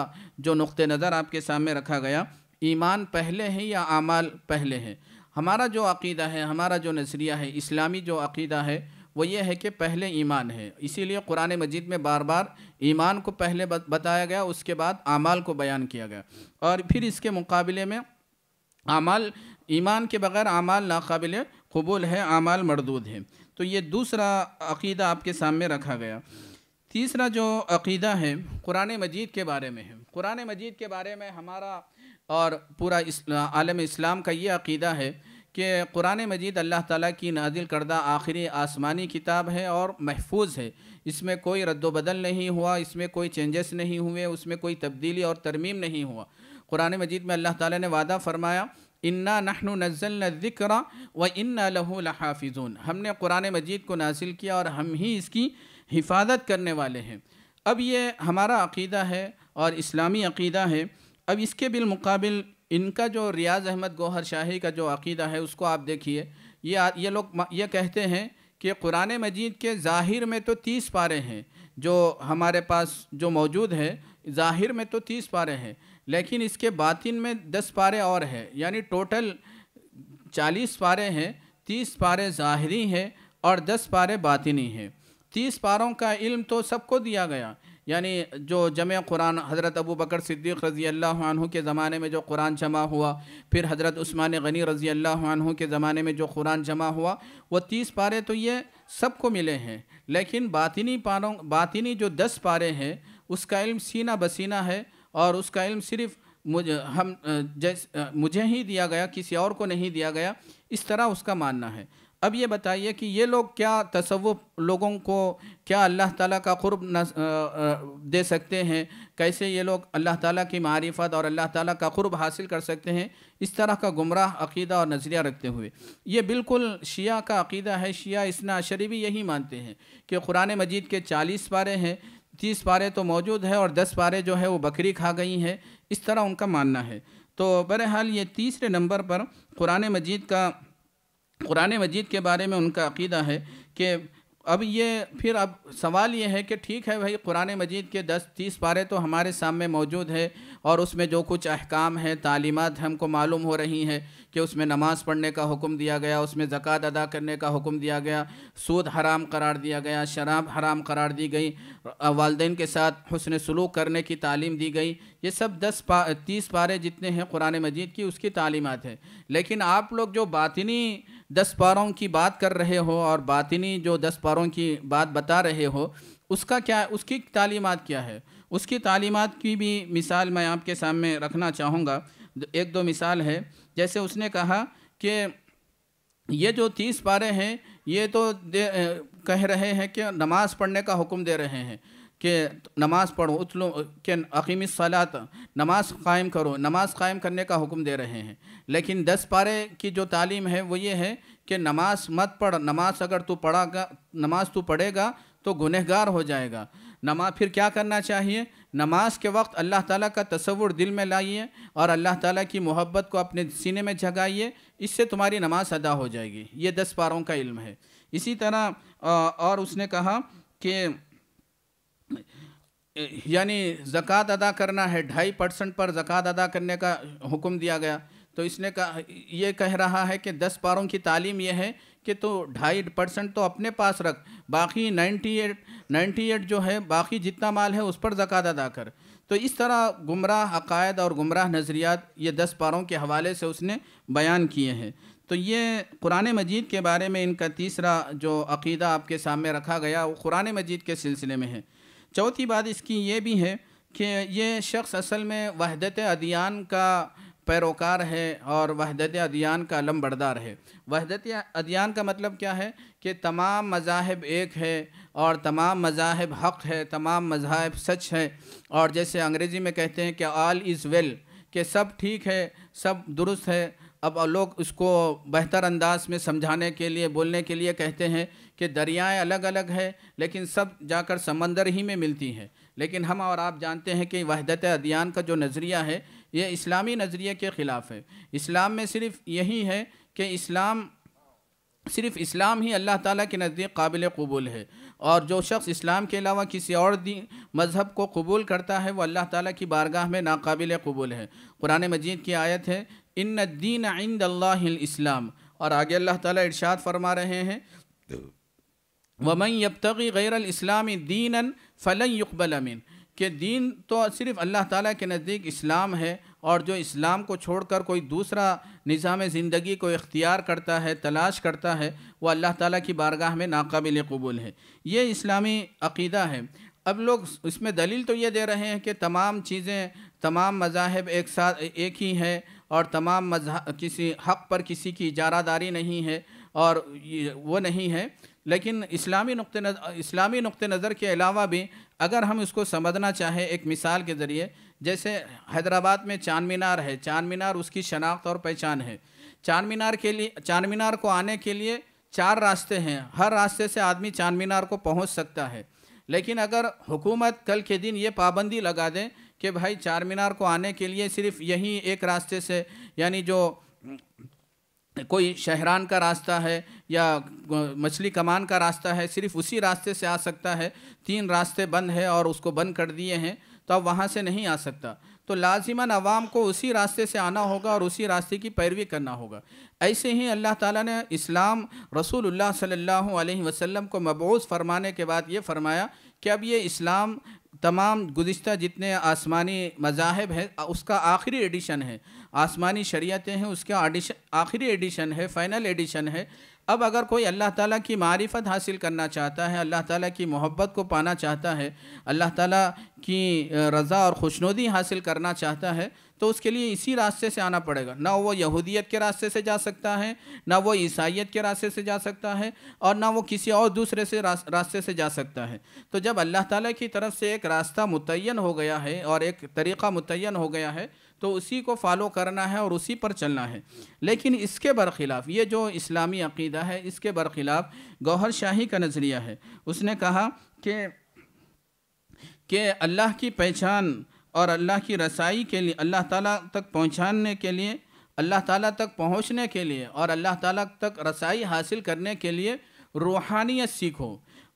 जो नुक़्ते नज़र आपके सामने रखा गया, ईमान पहले है या आमाल पहले है? हमारा जो अक़ीदा है, हमारा जो नज़रिया है, इस्लामी जो अक़ीदा है वो ये है कि पहले ईमान है। इसीलिए कुरान मजीद में बार बार ईमान को पहले बताया गया, उसके बाद आमाल को बयान किया गया और फिर इसके मुकाबले में आमाल, ईमान के बग़ैर आमाल नाक़ाबिल कबूल है, आमाल मरदूद है। तो ये दूसरा अक़ीदा आपके सामने रखा गया। तीसरा जो अक़ीदा है कुरान मजीद के बारे में है। कुरान मजीद के बारे में हमारा और पूरा इस्ला, आलम इस्लाम का ये अक़ीदा है कि कुरान मजीद अल्लाह ताला की नाजिल करदा आखिरी आसमानी किताब है और महफूज है। इसमें कोई रद्दोबदल नहीं हुआ, इसमें कोई चेंजेस नहीं हुए, उसमें कोई तब्दीली और तरमीम नहीं हुआ। कुरान मजीद में अल्लाह ताला ने वादा फ़रमाया इन्ना नहनु नज़्ज़लना ज़िक्रा व इन्ना लहू लहाफ़िज़ून, हमने कुरान मजीद को नासिल किया और हम ही इसकी हिफाजत करने वाले हैं। अब ये हमारा अक़ीदा है और इस्लामी अक़ीदा है। अब इसके बिलमुक़ाबिल इनका जो रियाज़ अहमद गौहर शाही का जो अक़ीदा है उसको आप देखिए, ये ये लोग ये कहते हैं कि कुरान मजीद के ज़ाहिर में तो तीस पारे हैं, जो हमारे पास जो मौजूद है ज़ाहिर में तो तीस पारे हैं, लेकिन इसके बातिन में दस पारे और हैं, यानी टोटल चालीस पारे हैं। तीस पारे ज़ाहिरी हैं और दस पारे बातिनी हैं। तीस पारों का इल्म तो सबको दिया गया, यानी जो जमे कुरान हज़रत अबू बकर सिद्दीक़ रज़ी अल्लाह अन्हु के ज़माने में जो कुरान जमा हुआ, फिर हज़रत उस्मान गनी रज़ी अल्लाह अन्हु के ज़माने में जो कुरान जमा हुआ, वो तीस पारे तो ये सबको मिले हैं। लेकिन बातिनी पारों बातिनी जो दस पारे हैं उसका इल्म सीना बसीना है, और उसका इल्म सिर्फ़ मुझे हम जैसे मुझे ही दिया गया, किसी और को नहीं दिया गया, इस तरह उसका मानना है। अब ये बताइए कि ये लोग क्या तसव्वुफ़ लोगों को क्या अल्लाह ताला का क़ुर्ब न दे सकते हैं, कैसे ये लोग अल्लाह ताला की मारिफत और अल्लाह ताला का क़ुर्ब हासिल कर सकते हैं, इस तरह का गुमराह अक़ीदा और नज़रिया रखते हुए। ये बिल्कुल शिया का अक़ीदा है। शिया इस्ना अशरी भी यही मानते हैं कि कुरान मजीद के चालीस पारे हैं, तीस पारे तो मौजूद है और दस पारे जो है वो बकरी खा गई हैं, इस तरह उनका मानना है। तो बहरहाल ये तीसरे नंबर पर कुरान मजीद का कुरान मजीद के बारे में उनका अक़ीदा है कि अब ये फिर अब सवाल ये है कि ठीक है भाई, कुरान मजीद के दस तीस पारे तो हमारे सामने मौजूद है और उसमें जो कुछ अहकाम है, तालीमात हमको मालूम हो रही हैं कि उसमें नमाज़ पढ़ने का हुक्म दिया गया, उसमें ज़कात अदा करने का हुक्म दिया गया, सूद हराम करार दिया गया, शराब हराम करार दी गई, वालदैन के साथ हुस्न सलूक करने की तालीम दी गई, ये सब दस पा तीस पारे जितने हैं कुरान मजीद की उसकी तालीमात है। लेकिन आप लोग जो बातिनी दस पारों की बात कर रहे हो और बातिनी जो दस पारों की बात बता रहे हो उसका क्या, उसकी तालीमात क्या है? उसकी तालीमात की भी मिसाल मैं आपके सामने रखना चाहूँगा। एक दो मिसाल है, जैसे उसने कहा कि ये जो तीस पारे हैं ये तो कह रहे हैं कि नमाज़ पढ़ने का हुक्म दे रहे हैं कि नमाज़ पढ़ो, उतलो के अक़ीमिस सलात, नमाज़ क़ायम करो, नमाज़ क़ायम करने का हुक्म दे रहे हैं। लेकिन दस पारे की जो तालीम है वो ये है कि नमाज़ मत पढ़, नमाज़ अगर तू पढ़ागा नमाज़ तू पढ़ेगा तो गुनहगार हो जाएगा। नमा फिर क्या करना चाहिए? नमाज के वक्त अल्लाह ताला का तसव्वुर दिल में लाइए और अल्लाह ताला की मोहब्बत को अपने सीने में जगाइए, इससे तुम्हारी नमाज अदा हो जाएगी। ये दस पारों का इल्म है। इसी तरह और उसने कहा कि यानी ज़कात अदा करना है, ढाई परसेंट पर ज़कात अदा करने का हुक्म दिया गया। तो इसने कहा, ये कह रहा है कि दस पारों की तालीम ये है कि तो ढाई परसेंट तो अपने पास रख, बाकी नाइन्टी एट नाइन्टी एट जो है बाकी जितना माल है उस पर ज़कात अदा कर। तो इस तरह गुमराह अक़ायद और गुमराह नज़रियात ये दस पारों के हवाले से उसने बयान किए हैं। तो ये कुरान मजीद के बारे में इनका तीसरा जो अक़ीदा आपके सामने रखा गया वो कुरान मजीद के सिलसिले में है। चौथी बात इसकी ये भी है कि ये शख्स असल में वहदत अदियान का पैरोकार है और वहदत अदियान का अलमबरदार है। वहदत अदियान का मतलब क्या है कि तमाम मज़ाहिब एक है और तमाम मज़ाहिब हक़ है, तमाम मज़ाहिब सच है। और जैसे अंग्रेज़ी में कहते हैं कि ऑल इज़ वेल, कि सब ठीक है, सब दुरुस्त है। अब लोग उसको बेहतर अंदाज में समझाने के लिए बोलने के लिए कहते हैं कि दरियाएं अलग अलग है लेकिन सब जाकर समंदर ही में मिलती हैं। लेकिन हम और आप जानते हैं कि वहदत अदियान का जो नज़रिया है ये इस्लामी नज़रिए के ख़िलाफ़ है। इस्लाम में सिर्फ़ यही है कि इस्लाम सिर्फ़ इस्लाम ही अल्लाह ताला के नज़दीक काबिल कबूल है, और जो शख्स इस्लाम के अलावा किसी और दीन मज़हब को कबूल करता है वो अल्लाह ताला की बारगाह में नाकाबिल कबूल है। कुरान मजीद की आयत है इन्न दीन इंदल्लाहिल इस्लाम, और आगे अल्लाह ताला इरशाद फरमा रहे हैं वमन यब्तगी गैरल इस्लामी दीनन फलन युक़बल मिन, कि दीन तो सिर्फ़ अल्लाह ताला के नज़दीक इस्लाम है, और जो इस्लाम को छोड़कर कोई दूसरा निज़ाम ज़िंदगी को इख्तियार करता है, तलाश करता है, वो अल्लाह ताला की बारगाह में नाकाबिल कबूल है। ये इस्लामी अक़ीदा है। अब लोग इसमें दलील तो ये दे रहे हैं कि तमाम चीज़ें, तमाम मज़ाहिब एक साथ एक ही है और तमाम मज़हब किसी हक़ पर किसी की इजारादारी नहीं है और वो नहीं है। लेकिन इस्लामी नुक़्ते नज़र इस्लामी नुक़्ते नज़र के अलावा भी अगर हम इसको समझना चाहें एक मिसाल के ज़रिए, जैसे हैदराबाद में चाँद मीनार है, चाँद मीनार उसकी शनाख्त और पहचान है। चाँद मीनार के लिए, चाँद मीनार को आने के लिए चार रास्ते हैं, हर रास्ते से आदमी चाँद मीनार को पहुंच सकता है। लेकिन अगर हुकूमत कल के दिन ये पाबंदी लगा दें कि भाई चार मीनार को आने के लिए सिर्फ यही एक रास्ते से, यानी जो कोई शहरान का रास्ता है या मछली कमान का रास्ता है, सिर्फ उसी रास्ते से आ सकता है, तीन रास्ते बंद है और उसको बंद कर दिए हैं, तो अब वहाँ से नहीं आ सकता। तो लाजिमन आवाम को उसी रास्ते से आना होगा और उसी रास्ते की पैरवी करना होगा। ऐसे ही अल्लाह ताला ने इस्लाम रसूलुल्लाह सल्लल्लाहु अलैहि वसल्लम को मबऊस फरमाने के बाद ये फरमाया कि अब ये इस्लाम तमाम गुज़िश्ता जितने आसमानी मज़ाहब हैं उसका आखिरी एडिशन है, आसमानी शरीयतें हैं उसका एडिशन आखिरी एडिशन है, फ़ाइनल एडिशन है। अब अगर कोई अल्लाह ताला की मारिफत हासिल करना चाहता है, अल्लाह ताला की मोहब्बत को पाना चाहता है, अल्लाह ताला की रज़ा और खुशनुदी हासिल करना चाहता है, तो उसके लिए इसी रास्ते से आना पड़ेगा। ना वो यहूदियत के रास्ते से जा सकता है, ना वो ईसाइयत के रास्ते से जा सकता है, और ना वो किसी और दूसरे से रास्ते से जा सकता है। तो जब अल्लाह ताला की तरफ से एक रास्ता मुतय्यन हो गया है और एक तरीक़ा मुतय्यन हो गया है, तो उसी को फॉलो करना है और उसी पर चलना है। लेकिन इसके बरखिलाफ़, ये जो इस्लामी अक़ीदा है, इसके बरखिलाफ़ गौहर शाही का नज़रिया है। उसने कहा कि कि अल्लाह की पहचान और अल्लाह की रसाई के लिए, अल्लाह ताला तक पहुँचाने के लिए, अल्लाह ताला तक पहुँचने के लिए और अल्लाह ताला तक रसाई हासिल करने के लिए रूहानियत सीखो,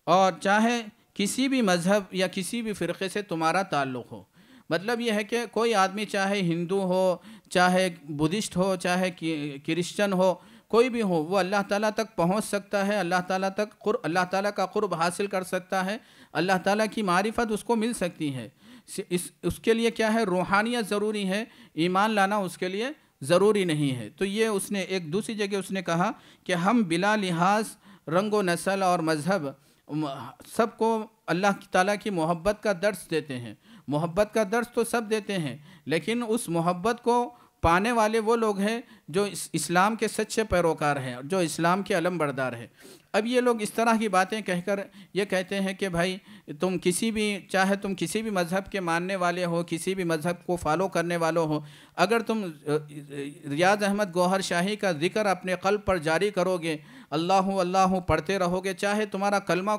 और चाहे किसी भी मज़हब या किसी भी फ़िरक़े से तुम्हारा ताल्लुक़ हो। मतलब यह है कि कोई आदमी चाहे हिंदू हो, चाहे बुद्धिस्ट हो, चाहे क्रिश्चन हो, कोई भी हो, वो अल्लाह ताला तक पहुंच सकता है, अल्लाह ताला तक कुर्ब, अल्लाह ताला का कुर्ब हासिल कर सकता है, अल्लाह ताला की मारिफत उसको मिल सकती है। इस उसके लिए क्या है, रूहानियत ज़रूरी है, ईमान लाना उसके लिए ज़रूरी नहीं है। तो ये उसने एक दूसरी जगह उसने कहा कि हम बिला लिहाज रंग व नस्ल और मज़हब सबको अल्लाह ताला की मोहब्बत का दर्स देते हैं। मोहब्बत का दर्स तो सब देते हैं, लेकिन उस मोहब्बत को पाने वाले वो लोग हैं जो इस इस्लाम के सच्चे पैरोकार हैं, जो इस्लाम के अलमबरदार हैं। अब ये लोग इस तरह की बातें कहकर ये कहते हैं कि भाई तुम किसी भी, चाहे तुम किसी भी मज़हब के मानने वाले हो, किसी भी मज़हब को फ़ॉलो करने वालों हो, अगर तुम रियाज़ अहमद गौहर शाही का ज़िक्र अपने क़ल्ब पर जारी करोगे, अल्लाहु अल्लाहु पढ़ते रहोगे, चाहे तुम्हारा कलमा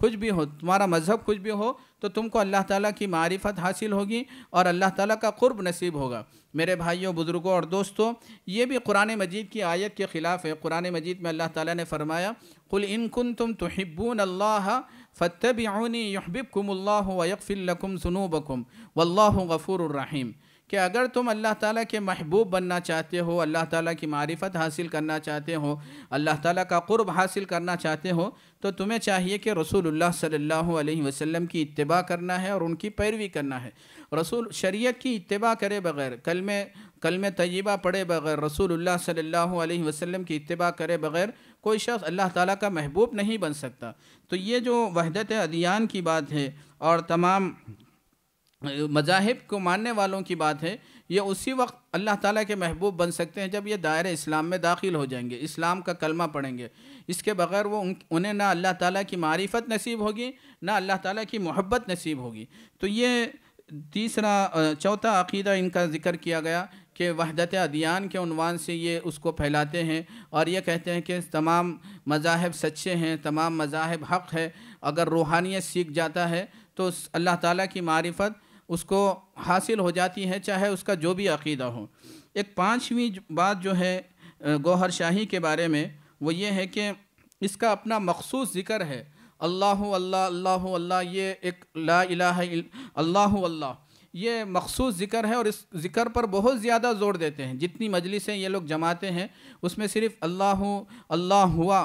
कुछ भी हो, तुम्हारा मज़हब कुछ भी हो, तो तुमको अल्लाह ताला की मारिफत हासिल होगी और अल्लाह ताला का कुर्ब नसीब होगा। मेरे भाइयों, बुज़ुर्गों और दोस्तों, ये भी कुरान मजीद की आयत के ख़िलाफ़ है। कुरान मजीद में अल्लाह ताला ने फ़रमाया, कुल इन कुंतुम तुहिब्बून अल्लाह फत्तबिऊनी युहिब्बुकुमुल्लाह व यग़फिर लकुम ज़ुनूबकुम वल्लाहु गफ़ूरुर रहीम। कि अगर तुम अल्लाह ताला के महबूब बनना चाहते हो, अल्लाह ताला की मारिफत हासिल करना चाहते हो, अल्लाह ताला का कुर्ब हासिल करना चाहते हो, तो तुम्हें चाहिए कि रसूलुल्लाह सल्लल्लाहु अलैहि वसल्लम की इत्तिबा करना है और उनकी पैरवी करना है। रसूल शरीयत की इत्तिबा करे बग़ैर, कलमे कलमे तय्यबा पढ़े बग़ैर, रसूलुल्लाह सल्लल्लाहु अलैहि वसल्लम की इत्तिबा करे बग़ैर कोई शख्स अल्लाह ताला का महबूब नहीं बन सकता। तो ये जो वहदत अदयान की बात है और तमाम मज़ाहिब को मानने वालों की बात है, ये उसी वक्त अल्लाह ताला के महबूब बन सकते हैं जब ये दायरे इस्लाम में दाखिल हो जाएंगे, इस्लाम का कलमा पढ़ेंगे। इसके बग़ैर वो उन्हें ना अल्लाह ताला की मारिफत नसीब होगी, ना अल्लाह ताला की मोहब्बत नसीब होगी। तो ये तीसरा चौथा अक़ीदा इनका ज़िक्र किया गया कि वहदत अदियान के उन्वान से ये उसको फैलाते हैं और ये कहते हैं कि तमाम मज़ाहब सच्चे हैं, तमाम मज़ाहब हक़ है। अगर रूहानियत सीख जाता है तो अल्लाह ताला की मारिफत उसको हासिल हो जाती है, चाहे उसका जो भी अक़ीदा हो। एक पाँचवीं बात जो है गौहर शाही के बारे में, वो ये है कि इसका अपना मखसूस ज़िक्र है। अल्लाहु अल्लाह, अल्लाहु अल्लाह, ये एक ला इलाहा इल्ल अल्लाहु अल्लाह, ये मखसूस ज़िक्र है और इस ज़िक्र पर बहुत ज़्यादा ज़ोर देते हैं। जितनी मजलिसें ये लोग जमाते हैं उसमें सिर्फ़ अल्लाहु अल्लाह हुआ,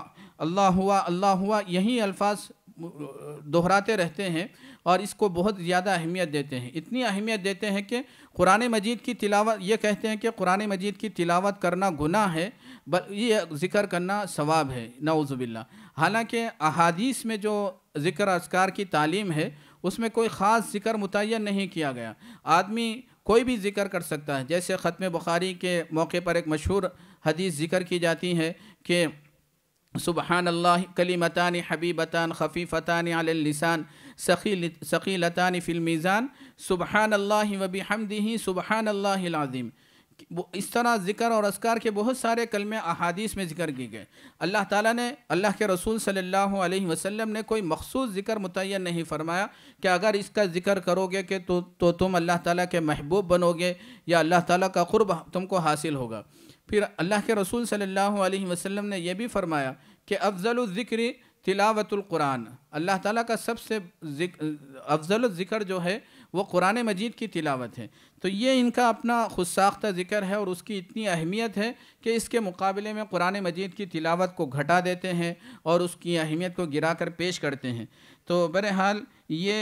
अल्लाह हुआ, अल्लाह हुआ, यही अल्फाज दोहराते रहते हैं और इसको बहुत ज़्यादा अहमियत देते हैं। इतनी अहमियत देते हैं कि कुरान मजीद की तिलावत, ये कहते हैं कि कुरान मजीद की तिलावत करना गुनाह है, ये ज़िक्र करना सवाब है, नऊज़ुबिल्ला। हालांकि अहादीस में जो ज़िक्र अस्कार की तालीम है उसमें कोई ख़ास ज़िक्र मुतय्यन नहीं किया गया, आदमी कोई भी ज़िक्र कर सकता है। जैसे ख़त्म बुखारी के मौके पर एक मशहूर हदीस ज़िक्र की जाती है कि सुबहानल्लाह कलिमतानी हबीबतान खफीफतानी अलल लिसान सखील सकीलतानी फिल मीज़ान सुबहानल्लाह व बिहम्दिही सुबहानल्लाहिल अज़ीम। वो इस तरह ज़िक्र और अस्कार के बहुत सारे कलमे अहादीस में ज़िक्र किए गए। अल्लाह ताला ने अल्लाह के रसूल सल्लल्लाहु अलैहि वसल्लम ने कोई मखसूस ज़िक्र मुतय्यन नहीं फरमाया कि अगर इसका ज़िक्र करोगे कि तो, तो तुम अल्लाह ताला के महबूब बनोगे या अल्लाह ताला का क़ुर्ब तुमको हासिल होगा। फिर अल्लाह के रसूल सल्लल्लाहु अलैहि वसल्लम ने यह भी फरमाया कि अफ़ज़लुज़ ज़िक्र तिलावतुल कुरान, अल्लाह ताला का सबसे अफजल ज़िक्र जो है वो कुरान मजीद की तिलावत है। तो ये इनका अपना खुद साख्ता ज़िक्र है और उसकी इतनी अहमियत है कि इसके मुकाबले में कुरान मजीद की तिलावत को घटा देते हैं और उसकी अहमियत को गिरा कर पेश करते हैं। तो बहरहाल ये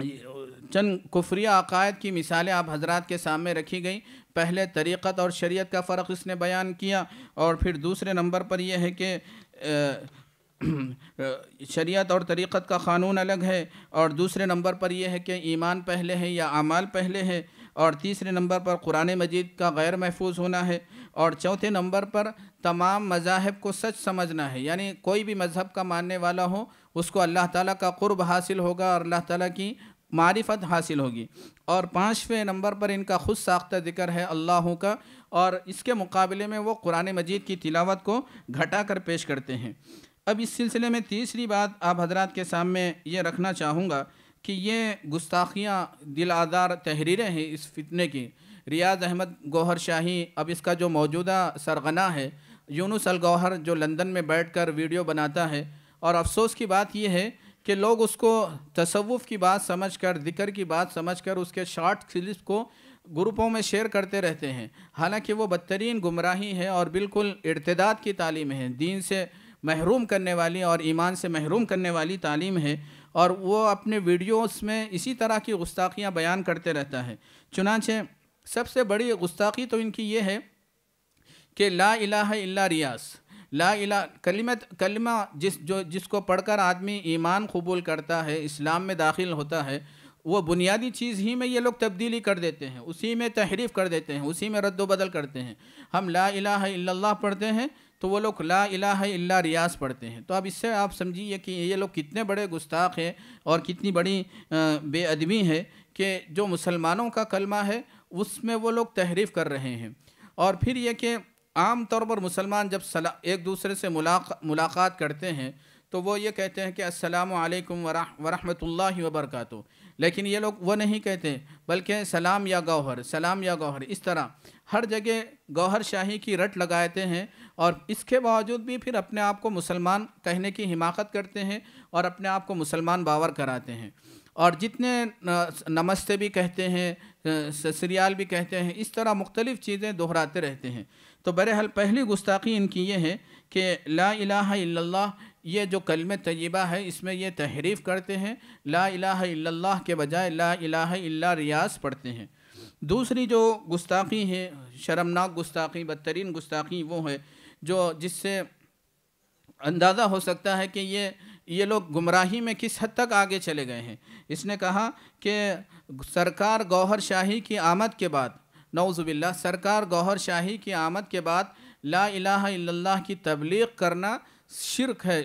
चंद कुफरिया अक़ायद की मिसालें आप हजरात के सामने रखी गई। पहले तरीक़त और शरीयत का फ़र्क इसने बयान किया और फिर दूसरे नंबर पर यह है कि शरीयत और तरीक़त का क़ानून अलग है, और दूसरे नंबर पर यह है कि ईमान पहले है या अमाल पहले है, और तीसरे नंबर पर कुरान मजीद का गैर महफूज होना है, और चौथे नंबर पर तमाम मज़ाहब को सच समझना है, यानी कोई भी मज़हब का मानने वाला हो उसको अल्लाह ताला का क़ुर्ब हासिल होगा और अल्लाह ताला की मारिफत हासिल होगी। और पाँचवें नंबर पर इनका खुद साख्ता ज़िक्र है अल्लाह का, और इसके मुकाबले में वो कुरान मजीद की तिलावत को घटा कर पेश करते हैं। अब इस सिलसिले में तीसरी बात आप हजरात के सामने ये रखना चाहूँगा कि ये गुस्ताखियाँ दिल आज़ार तहरीरें हैं इस फितने की। रियाज़ अहमद गौहर शाही, अब इसका जो मौजूदा सरगना है यूनुस अल गौहर, जो लंदन में बैठकर वीडियो बनाता है, और अफसोस की बात यह है कि लोग उसको तसव्वुफ़ की बात समझकर, ज़िक्र की बात समझकर उसके शॉर्ट क्लिप्स को ग्रुपों में शेयर करते रहते हैं। हालाँकि वो बदतरीन गुमराही है और बिल्कुल इर्तिदाद की तालीम है, दीन से महरूम करने वाली और ईमान से महरूम करने वाली तालीम है, और वो अपने वीडियोस में इसी तरह की गुस्ताखियाँ बयान करते रहता है। चुनांचे सबसे बड़ी गुस्ताखी तो इनकी ये है कि ला इलाहा इल्ला रियाज, ला इला कलिमत कलमा जिस जो जिसको पढ़कर आदमी ईमान कबूल करता है, इस्लाम में दाखिल होता है, वो बुनियादी चीज़ ही में ये लोग तब्दीली कर देते हैं, उसी में तहरीफ कर देते हैं, उसी में रद्द बदल करते हैं। हम ला इलाहा इल्लल्लाह पढ़ते हैं तो वो लोग ला इलाहा इल्ला रियाज पढ़ते हैं। तो अब इससे आप समझिए कि ये लोग कितने बड़े गुस्ताख हैं और कितनी बड़ी बेअदबी है कि जो मुसलमानों का कलमा है उसमें वो लोग तहरीफ कर रहे हैं। और फिर यह कि आम तौर पर मुसलमान जब सला एक दूसरे से मुलाक, मुलाकात करते हैं तो वो ये कहते हैं कि अस्सलामु अलैकुम व रहमतुल्लाहि व बरकातहू, लेकिन ये लोग वो नहीं कहते बल्कि सलाम या गौहर, सलाम या गौहर, इस तरह हर जगह गौहर शाही की रट लगाते हैं। और इसके बावजूद भी फिर अपने आप को मुसलमान कहने की हिमाकत करते हैं और अपने आप को मुसलमान बावर कराते हैं, और जितने नमस्ते भी कहते हैं, ससरियाल भी कहते हैं, इस तरह मुख्तलिफ़ चीज़ें दोहराते रहते हैं। तो बहरहाल पहली गुस्ताखी इनकी ये है कि ला इलाहा इल्लल्लाह ये जो कलमे तय्यबा है इसमें ये तहरीफ़ करते हैं, ला इलाहा इल्लल्लाह के बजाय ला इलाहा इल्ला रियाज पढ़ते हैं। दूसरी जो गुस्ताखी है, शर्मनाक गुस्ताखी, बदतरीन गुस्ताखी वो है जो जिससे अंदाज़ा हो सकता है कि ये ये लोग गुमराही में किस हद तक आगे चले गए हैं। इसने कहा कि सरकार गौहर शाही की आमद के बाद, नौज़ुबिल्लाह, सरकार गौहर शाही की आमद के बाद ला इलाहा इल्लल्लाह की तबलीग करना शिर्क है।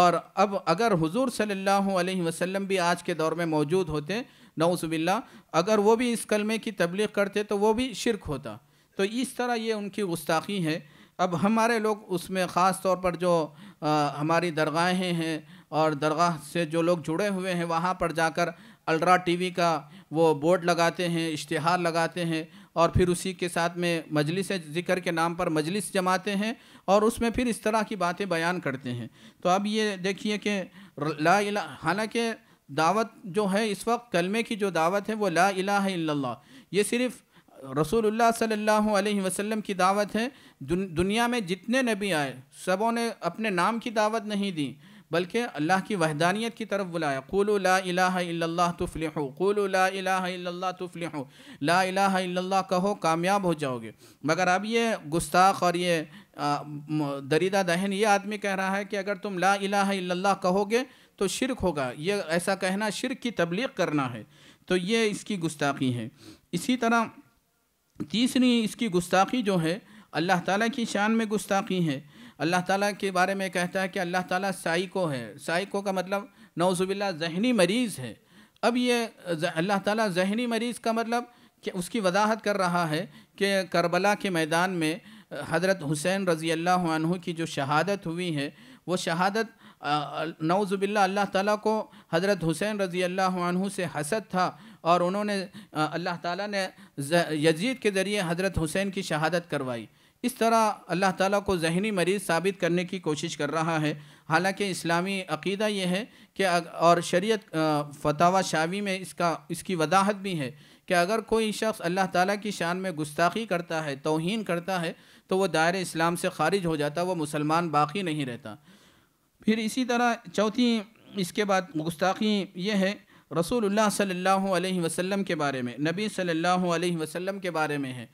और अब अगर हुजूर सल्लल्लाहु अलैहि वसल्लम भी आज के दौर में मौजूद होते, नऊज़ुबिल्लाह, अगर वो भी इस कलमे की तबलीग करते तो वो भी शिर्क होता। तो इस तरह ये उनकी गुस्ताखी है। अब हमारे लोग उसमें ख़ास तौर पर जो आ, हमारी दरगाहें हैं और दरगाह से जो लोग जुड़े हुए हैं वहाँ पर जाकर अल्ट्रा टीवी का वो बोर्ड लगाते हैं, इश्तिहार लगाते हैं, और फिर उसी के साथ में मजलिस ज़िक्र के नाम पर मजलिस जमाते हैं और उसमें फिर इस तरह की बातें बयान करते हैं। तो अब ये देखिए कि ला इलाहा, हालांकि दावत जो है इस वक्त कलमे की जो दावत है वो ला इलाहा इल्लल्लाह, ये सिर्फ़ रसूलुल्लाह सल्लल्लाहु अलैहि वसल्लम की दावत है। दुन, दुनिया में जितने नबी आए सबों ने अपने नाम की दावत नहीं दी बल्कि अल्लाह की वहदानियत की तरफ बुलाया। क़ुलू ला इलाहा इल्लल्लाह तुफ़्लिहू, क़ुलू ला इलाहा इल्लल्लाह तुफ़्लिहू, ला इलाहा इल्लल्लाह कहो कामयाब हो जाओगे। मगर अब ये गुस्ताख और ये दरीदा दहन ये आदमी कह रहा है कि अगर तुम ला इलाहा इल्लल्लाह कहोगे तो शिरक होगा, ये ऐसा कहना शिरक की तबलीग करना है। तो ये इसकी गुस्ताखी है। इसी तरह तीसरी इसकी गुस्ताखी जो है अल्लाह ताला की शान में गुस्ताखी है। अल्लाह ताला के बारे में कहता है कि अल्लाह ताला साइको है। साइको का मतलब नौजुबिल्ला जहनी मरीज़ है। अब ये अल्लाह ताला जहनी मरीज़ का मतलब कि उसकी वजाहत कर रहा है कि करबला के मैदान में हज़रत हुसैन रज़ी अल्लाह अन्हु की जो शहादत हुई है वो शहादत नौज़ुबिल्ला अल्लाह ताला को हज़रत हुसैन रज़ी अल्लाह अन्हु से हसद था और उन्होंने अल्लाह ताला ने यजीद के ज़रिए हज़रत हुसैन की शहादत करवाई। इस तरह अल्लाह ताला को जहनी मरीज़ साबित करने की कोशिश कर रहा है। हालांकि इस्लामी अक़ीदा ये है कि और शरीयत फतावा शावी में इसका इसकी वजाहत भी है कि अगर कोई शख्स अल्लाह ताला की शान में गुस्ताखी करता है, तौहीन करता है, तो वो दायरे इस्लाम से ख़ारिज हो जाता, वो मुसलमान बाकी नहीं रहता। फिर इसी तरह चौथी इसके बाद गुस्ताखी ये है रसूलुल्लाह सल्लल्लाहु अलैहि वसल्लम के बारे में, नबी सल्लल्लाहु अलैहि वसल्लम के बारे में है।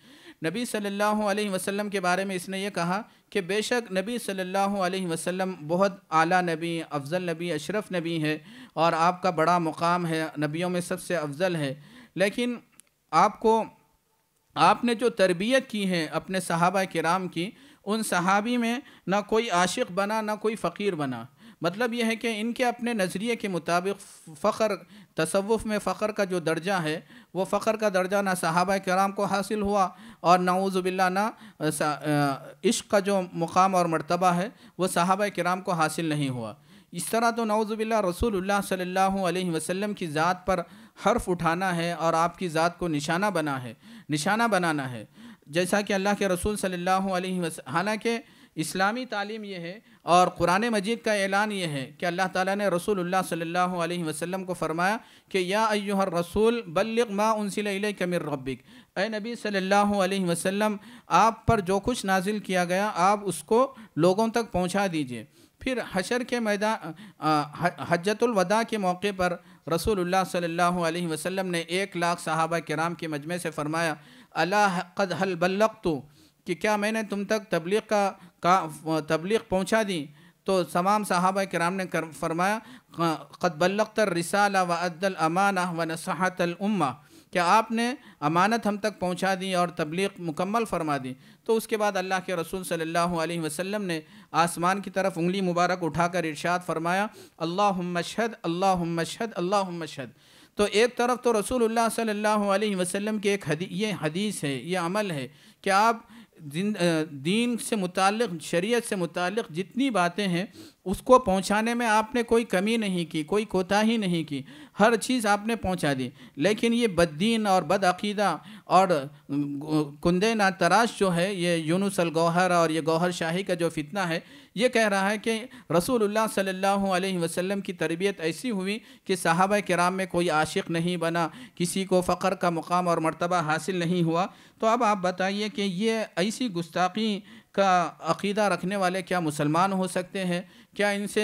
नबी सल्लल्लाहु अलैहि वसल्लम के बारे में इसने ये कहा कि बेशक नबी सल्लल्लाहु अलैहि वसल्लम बहुत आला नबी, अफजल नबी, अशरफ नबी है और आपका बड़ा मुकाम है, नबियों में सबसे अफजल है। लेकिन आपको आपने जो तरबियत की है अपने सहाबा किराम की, उन सहाबी में ना कोई आशिक बना ना कोई फ़कीर बना। मतलब यह है कि इनके अपने नज़रिए के मुताबिक फ़ख्र, तसव्वुफ़ में फ़ख्र का जो दर्जा है वो फ़ख्र का दर्जा ना सहाबा किराम को हासिल हुआ और नाऊज़ुबिल्ला ना इश्क़ का जो मुकाम और मर्तबा है वो सहाबा किराम को हासिल नहीं हुआ। इस तरह तो नाऊज़ुबिल्ला रसूलुल्लाह सल्लल्लाहु अलैहि वसल्लम की ज़ात पर हर्फ उठाना है और आपकी ज़ात को निशाना बना है निशाना बनाना है, जैसा कि अल्लाह के रसूल सल्लल्लाहु अलैहि वसल्लम। हालाँकि इस्लामी तालीम ये है और कुरान मजीद का ऐलान ये है कि अल्लाह ताला ने रसूलुल्लाह सल्लल्लाहु अलैहि वसल्लम को फरमाया कि या अय्युहर रसूल बल्लिग मा उनसिला इलैका मिर रब्बिक, ऐ नबी सल्लल्लाहु अलैहि वसल्लम आप पर जो कुछ नाजिल किया गया आप उसको लोगों तक पहुँचा दीजिए। फिर हशर के मैदान हज्जतुल वदा के मौके पर रसूलुल्लाह सल्लल्लाहु अलैहि वसल्लम ने एक लाख सहाबा किराम के मजमे से फरमाया अला क़द हल बल्लगतु, कि क्या मैंने तुम तक तबलीग का, का तबलीग पहुंचा दी। तो तमाम सहाबा किराम ने कर, फरमाया क़द बल्लगत रिसाला व अद्दल अमाना व नसहत अल उम्मा, क्या आपने अमानत हम तक पहुंचा दी और तबलीग मुकम्मल फरमा दी। तो उसके बाद अल्लाह के रसूल सल्लल्लाहु अलैहि वसल्लम ने आसमान की तरफ उंगली मुबारक उठाकर इरशाद फरमाया अल्लाहुम्मा शहद अल्लाहुम्मा शहद अल्लाहुम्मा शहद। तो एक तरफ तो रसूलुल्लाह सल्लल्लाहु अलैहि वसल्लम की एक हदी, ये हदीस है, ये अमल है कि आप दीन से मुतालिक, शरीयत से मुतालिक जितनी बातें हैं उसको पहुंचाने में आपने कोई कमी नहीं की, कोई कोताही नहीं की, हर चीज़ आपने पहुंचा दी। लेकिन ये बददीन और बदअक़ीदा और कुंदे ना तराश जो है, ये यूनुस अल गौहर और ये गौहर शाही का जो फितना है, ये कह रहा है कि रसूलुल्लाह सल्लल्लाहु अलैहि वसल्लम की तरबियत ऐसी हुई कि सहाबा किराम में कोई आशिक नहीं बना, किसी को फ़ख्र का मुकाम और मर्तबा हासिल नहीं हुआ। तो अब आप बताइए कि ये ऐसी गुस्ताखी का अक़ीदा रखने वाले क्या मुसलमान हो सकते हैं? क्या इनसे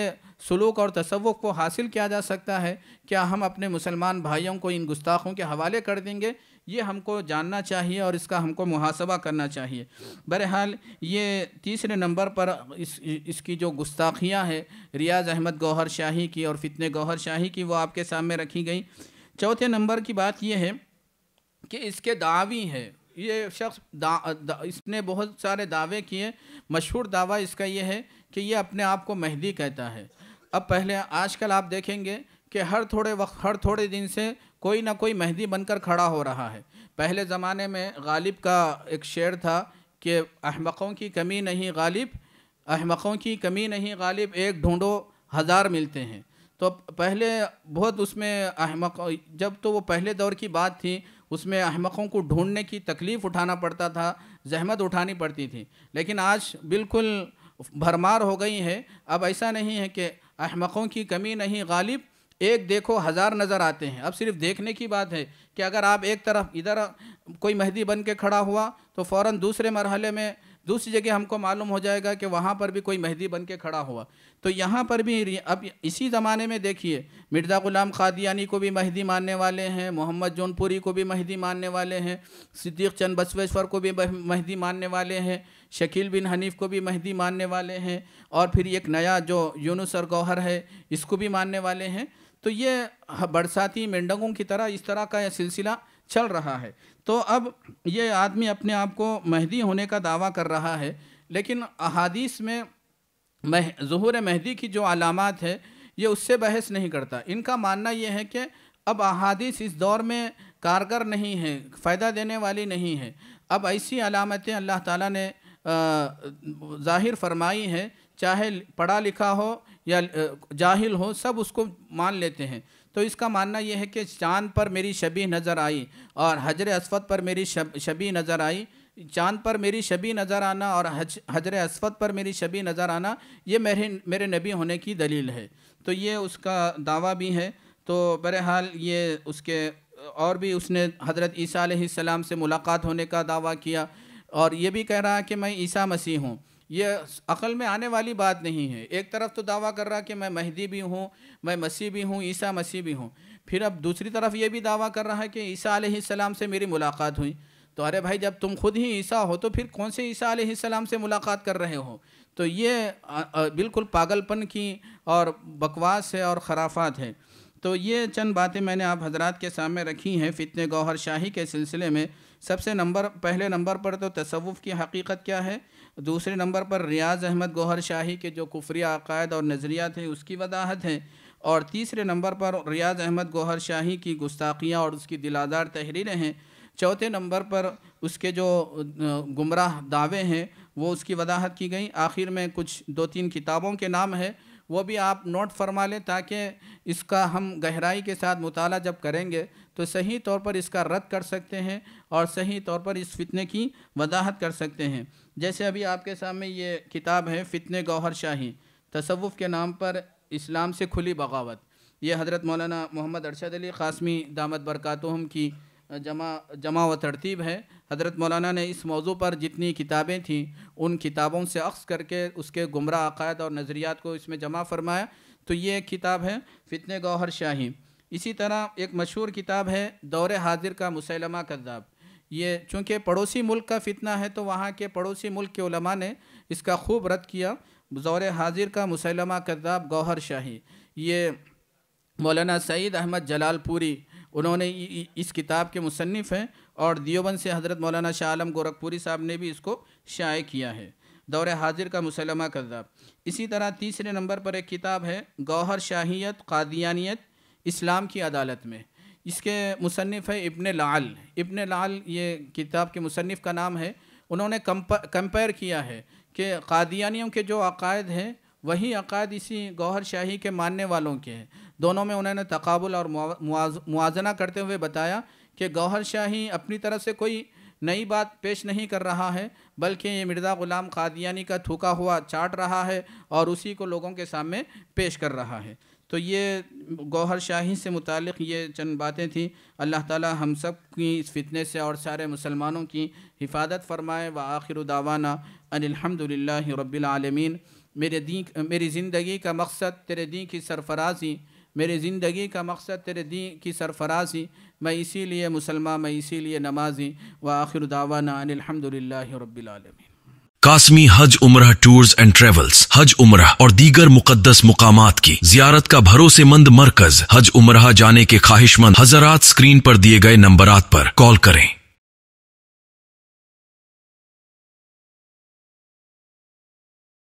सुलूक और तसव्वुफ़ को हासिल किया जा सकता है? क्या हम अपने मुसलमान भाइयों को इन गुस्ताखों के हवाले कर देंगे? ये हमको जानना चाहिए और इसका हमको मुहासबा करना चाहिए। बहरहाल ये तीसरे नंबर पर इस इसकी जो गुस्ताखियाँ हैं रियाज़ अहमद गौहर शाही की और फितने गौहर शाही की, वो आपके सामने रखी गई। चौथे नंबर की बात यह है कि इसके दावी हैं, ये शख्स दा, दा, इसने बहुत सारे दावे किए। मशहूर दावा इसका ये है कि ये अपने आप को मेहदी कहता है। अब पहले आजकल आप देखेंगे कि हर थोड़े वक्त, हर थोड़े दिन से कोई ना कोई मेहदी बनकर खड़ा हो रहा है। पहले ज़माने में गालिब का एक शेर था कि अहमकों की कमी नहीं गालिब, अहमकों की कमी नहीं गालिब, एक ढूंढो हज़ार मिलते हैं। तो पहले बहुत उसमें अहमकों, जब तो वो पहले दौर की बात थी, उसमें अहमकों को ढूंढने की तकलीफ़ उठाना पड़ता था, जहमत उठानी पड़ती थी। लेकिन आज बिल्कुल भरमार हो गई है। अब ऐसा नहीं है कि अहमकों की कमी नहीं गालिब, एक देखो हज़ार नज़र आते हैं। अब सिर्फ़ देखने की बात है कि अगर आप एक तरफ इधर कोई मेहदी बन के खड़ा हुआ तो फ़ौरन दूसरे मरहले में दूसरी जगह हमको मालूम हो जाएगा कि वहाँ पर भी कोई मेहदी बन के खड़ा हुआ। तो यहाँ पर भी अब इसी ज़माने में देखिए मिर्ज़ा ग़ुलाम क़ादियानी को भी मेहदी मानने वाले हैं, मोहम्मद जौनपुरी को भी मेहदी मानने वाले हैं, सिद्दीक़ चंद बसवेश्वर को भी मेहदी मानने वाले हैं, शकील बिन हनीफ को भी मेहदी मानने वाले हैं, और फिर एक नया जो यूनुस और गौहर है इसको भी मानने वाले हैं। तो ये बरसाती मेंढकों की तरह इस तरह का यह सिलसिला चल रहा है। तो अब ये आदमी अपने आप को मेहदी होने का दावा कर रहा है। लेकिन अहादीस में मह ज़ुहूर मेहदी की जो अलामात है ये उससे बहस नहीं करता। इनका मानना ये है कि अब अहादीस इस दौर में कारगर नहीं है, फ़ायदा देने वाली नहीं है। अब ऐसी अलामतें अल्लाह ताला ने जाहिर फरमाई हैं, चाहे पढ़ा लिखा हो या जाहिल हो, सब उसको मान लेते हैं। तो इसका मानना यह है कि चाँद पर मेरी शबीह नज़र आई और हजर अस्वद पर मेरी शब शबीह नज़र आई। चाँद पर मेरी शबीह नज़र आना और हज हजर अस्वद पर मेरी शबीह नज़र आना ये मेरे मेरे नबी होने की दलील है। तो ये उसका दावा भी है। तो बहरहाल ये उसके और भी उसने हज़रत ईसा अलैहिस्सलाम से मुलाकात होने का दावा किया और ये भी कह रहा है कि मैं ईसा मसीह हूँ। ये अक़ल में आने वाली बात नहीं है। एक तरफ तो दावा कर रहा कि मैं महदी भी हूँ, मैं मसीह भी हूँ, ईसा मसीह भी हूँ, फिर अब दूसरी तरफ ये भी दावा कर रहा है कि ईसा अलैहिस्सलाम से मेरी मुलाकात हुई। तो अरे भाई, जब तुम खुद ही ईसा हो तो फिर कौन से ईसा अलैहिस्सलाम से मुलाकात कर रहे हो। तो ये बिल्कुल पागलपन की और बकवास है और खराफात है। तो ये चंद बातें मैंने आप हजरात के सामने रखी हैं फितने गौहर शाही के सिलसिले में। सबसे नंबर पहले नंबर पर तो तसव्वुफ़ की हकीकत क्या है, दूसरे नंबर पर रियाज़ अहमद गौहर शाही के जो कुफरी अक़ायद और नज़रिया थे उसकी वजाहत है, और तीसरे नंबर पर रियाज़ अहमद गौहर शाही की गुस्ताखियाँ और उसकी दिलादार तहरीरें हैं। चौथे नंबर पर उसके जो गुमराह दावे हैं वो उसकी वजाहत की गई। आखिर में कुछ दो तीन किताबों के नाम है, वो भी आप नोट फरमा लें ताकि इसका हम गहराई के साथ मुताला जब करेंगे तो सही तौर पर इसका रद्द कर सकते हैं और सही तौर पर इस फितने की वजाहत कर सकते हैं। जैसे अभी आपके सामने ये किताब है फितने गौहर शाही, तसव्वुफ़ के नाम पर इस्लाम से खुली बगावत। ये हज़रत मौलाना मोहम्मद अरशद अली क़ासमी दामद बरकातुहुम की जमा जमा व तरतीब है। हज़रत मौलाना ने इस मौजू पर जितनी किताबें थीं उन किताबों से अक्स करके उसके गुमराह अक़ायद और नज़रियात को इसमें जमा फरमाया। तो ये एक किताब है फितने गौहर शाही। इसी तरह एक मशहूर किताब है दौर हाजिर का मुसैलमा कज़्ज़ाब। ये चूँकि पड़ोसी मुल्क का फितना है तो वहाँ के पड़ोसी मुल्क के उलमा ने इसका खूब रद्द किया। दौर हाजिर का मुसैलमा कज़्ज़ाब गौहर शाही, ये मौलाना सईद अहमद जलाल पूरी, उन्होंने इस किताब के मुसन्निफ़ हैं और दियोबंद से हज़रत मौलाना शाहम गोरखपुरी साहब ने भी इसको शाये किया है, दौर हाजिर का मुसलमा कज़्ज़ाब। इसी तरह तीसरे नंबर पर एक किताब है गौहर शाहियत कादियानियत इस्लाम की अदालत में। इसके मुसन्निफ़ है इब्न लाल। इब्न लाल ये किताब के मुसन्निफ़ का नाम है। उन्होंने कंपेयर किया है कि कादियानियों के जो अक़ायद हैं वही अक़ायद इसी गौहर शाही के मानने वालों के हैं। दोनों में उन्होंने तकाबुल और मुवाजना करते हुए बताया कि गौहर शाही अपनी तरफ से कोई नई बात पेश नहीं कर रहा है, बल्कि ये मिर्ज़ा ग़ुलाम क़ादियानी का थूका हुआ चाट रहा है और उसी को लोगों के सामने पेश कर रहा है। तो ये गौहर शाही से मुतालिक़ ये चंद बातें थीं। अल्लाह ताला हम सब की इस फितने से और सारे मुसलमानों की हिफाजत फ़रमाए। व आखिर दावाना अनिल्हम्दुलिल्लाहि रब्बिल आलमीन। मेरे दीन मेरी ज़िंदगी का मकसद तेरे दीन की सरफराज़ी, मेरी ज़िंदगी का मकसद तेरे दीन की सरफराज़ी, मैं इसीलिए मुसलमान, मैं इसीलिए नमाजी। व आखिर दावाना अनिल्हम्दुलिल्लाहि रब्बिल आलमीन। कास्मी हज उमरा टूर्स एंड ट्रेवल्स हज उमरा और दीगर मुकद्दस मुकामात की जियारत का भरोसेमंद मरकज। हज उमरा जाने के ख्वाहिशमंद हजरात स्क्रीन पर दिए गए नंबरात पर कॉल करें।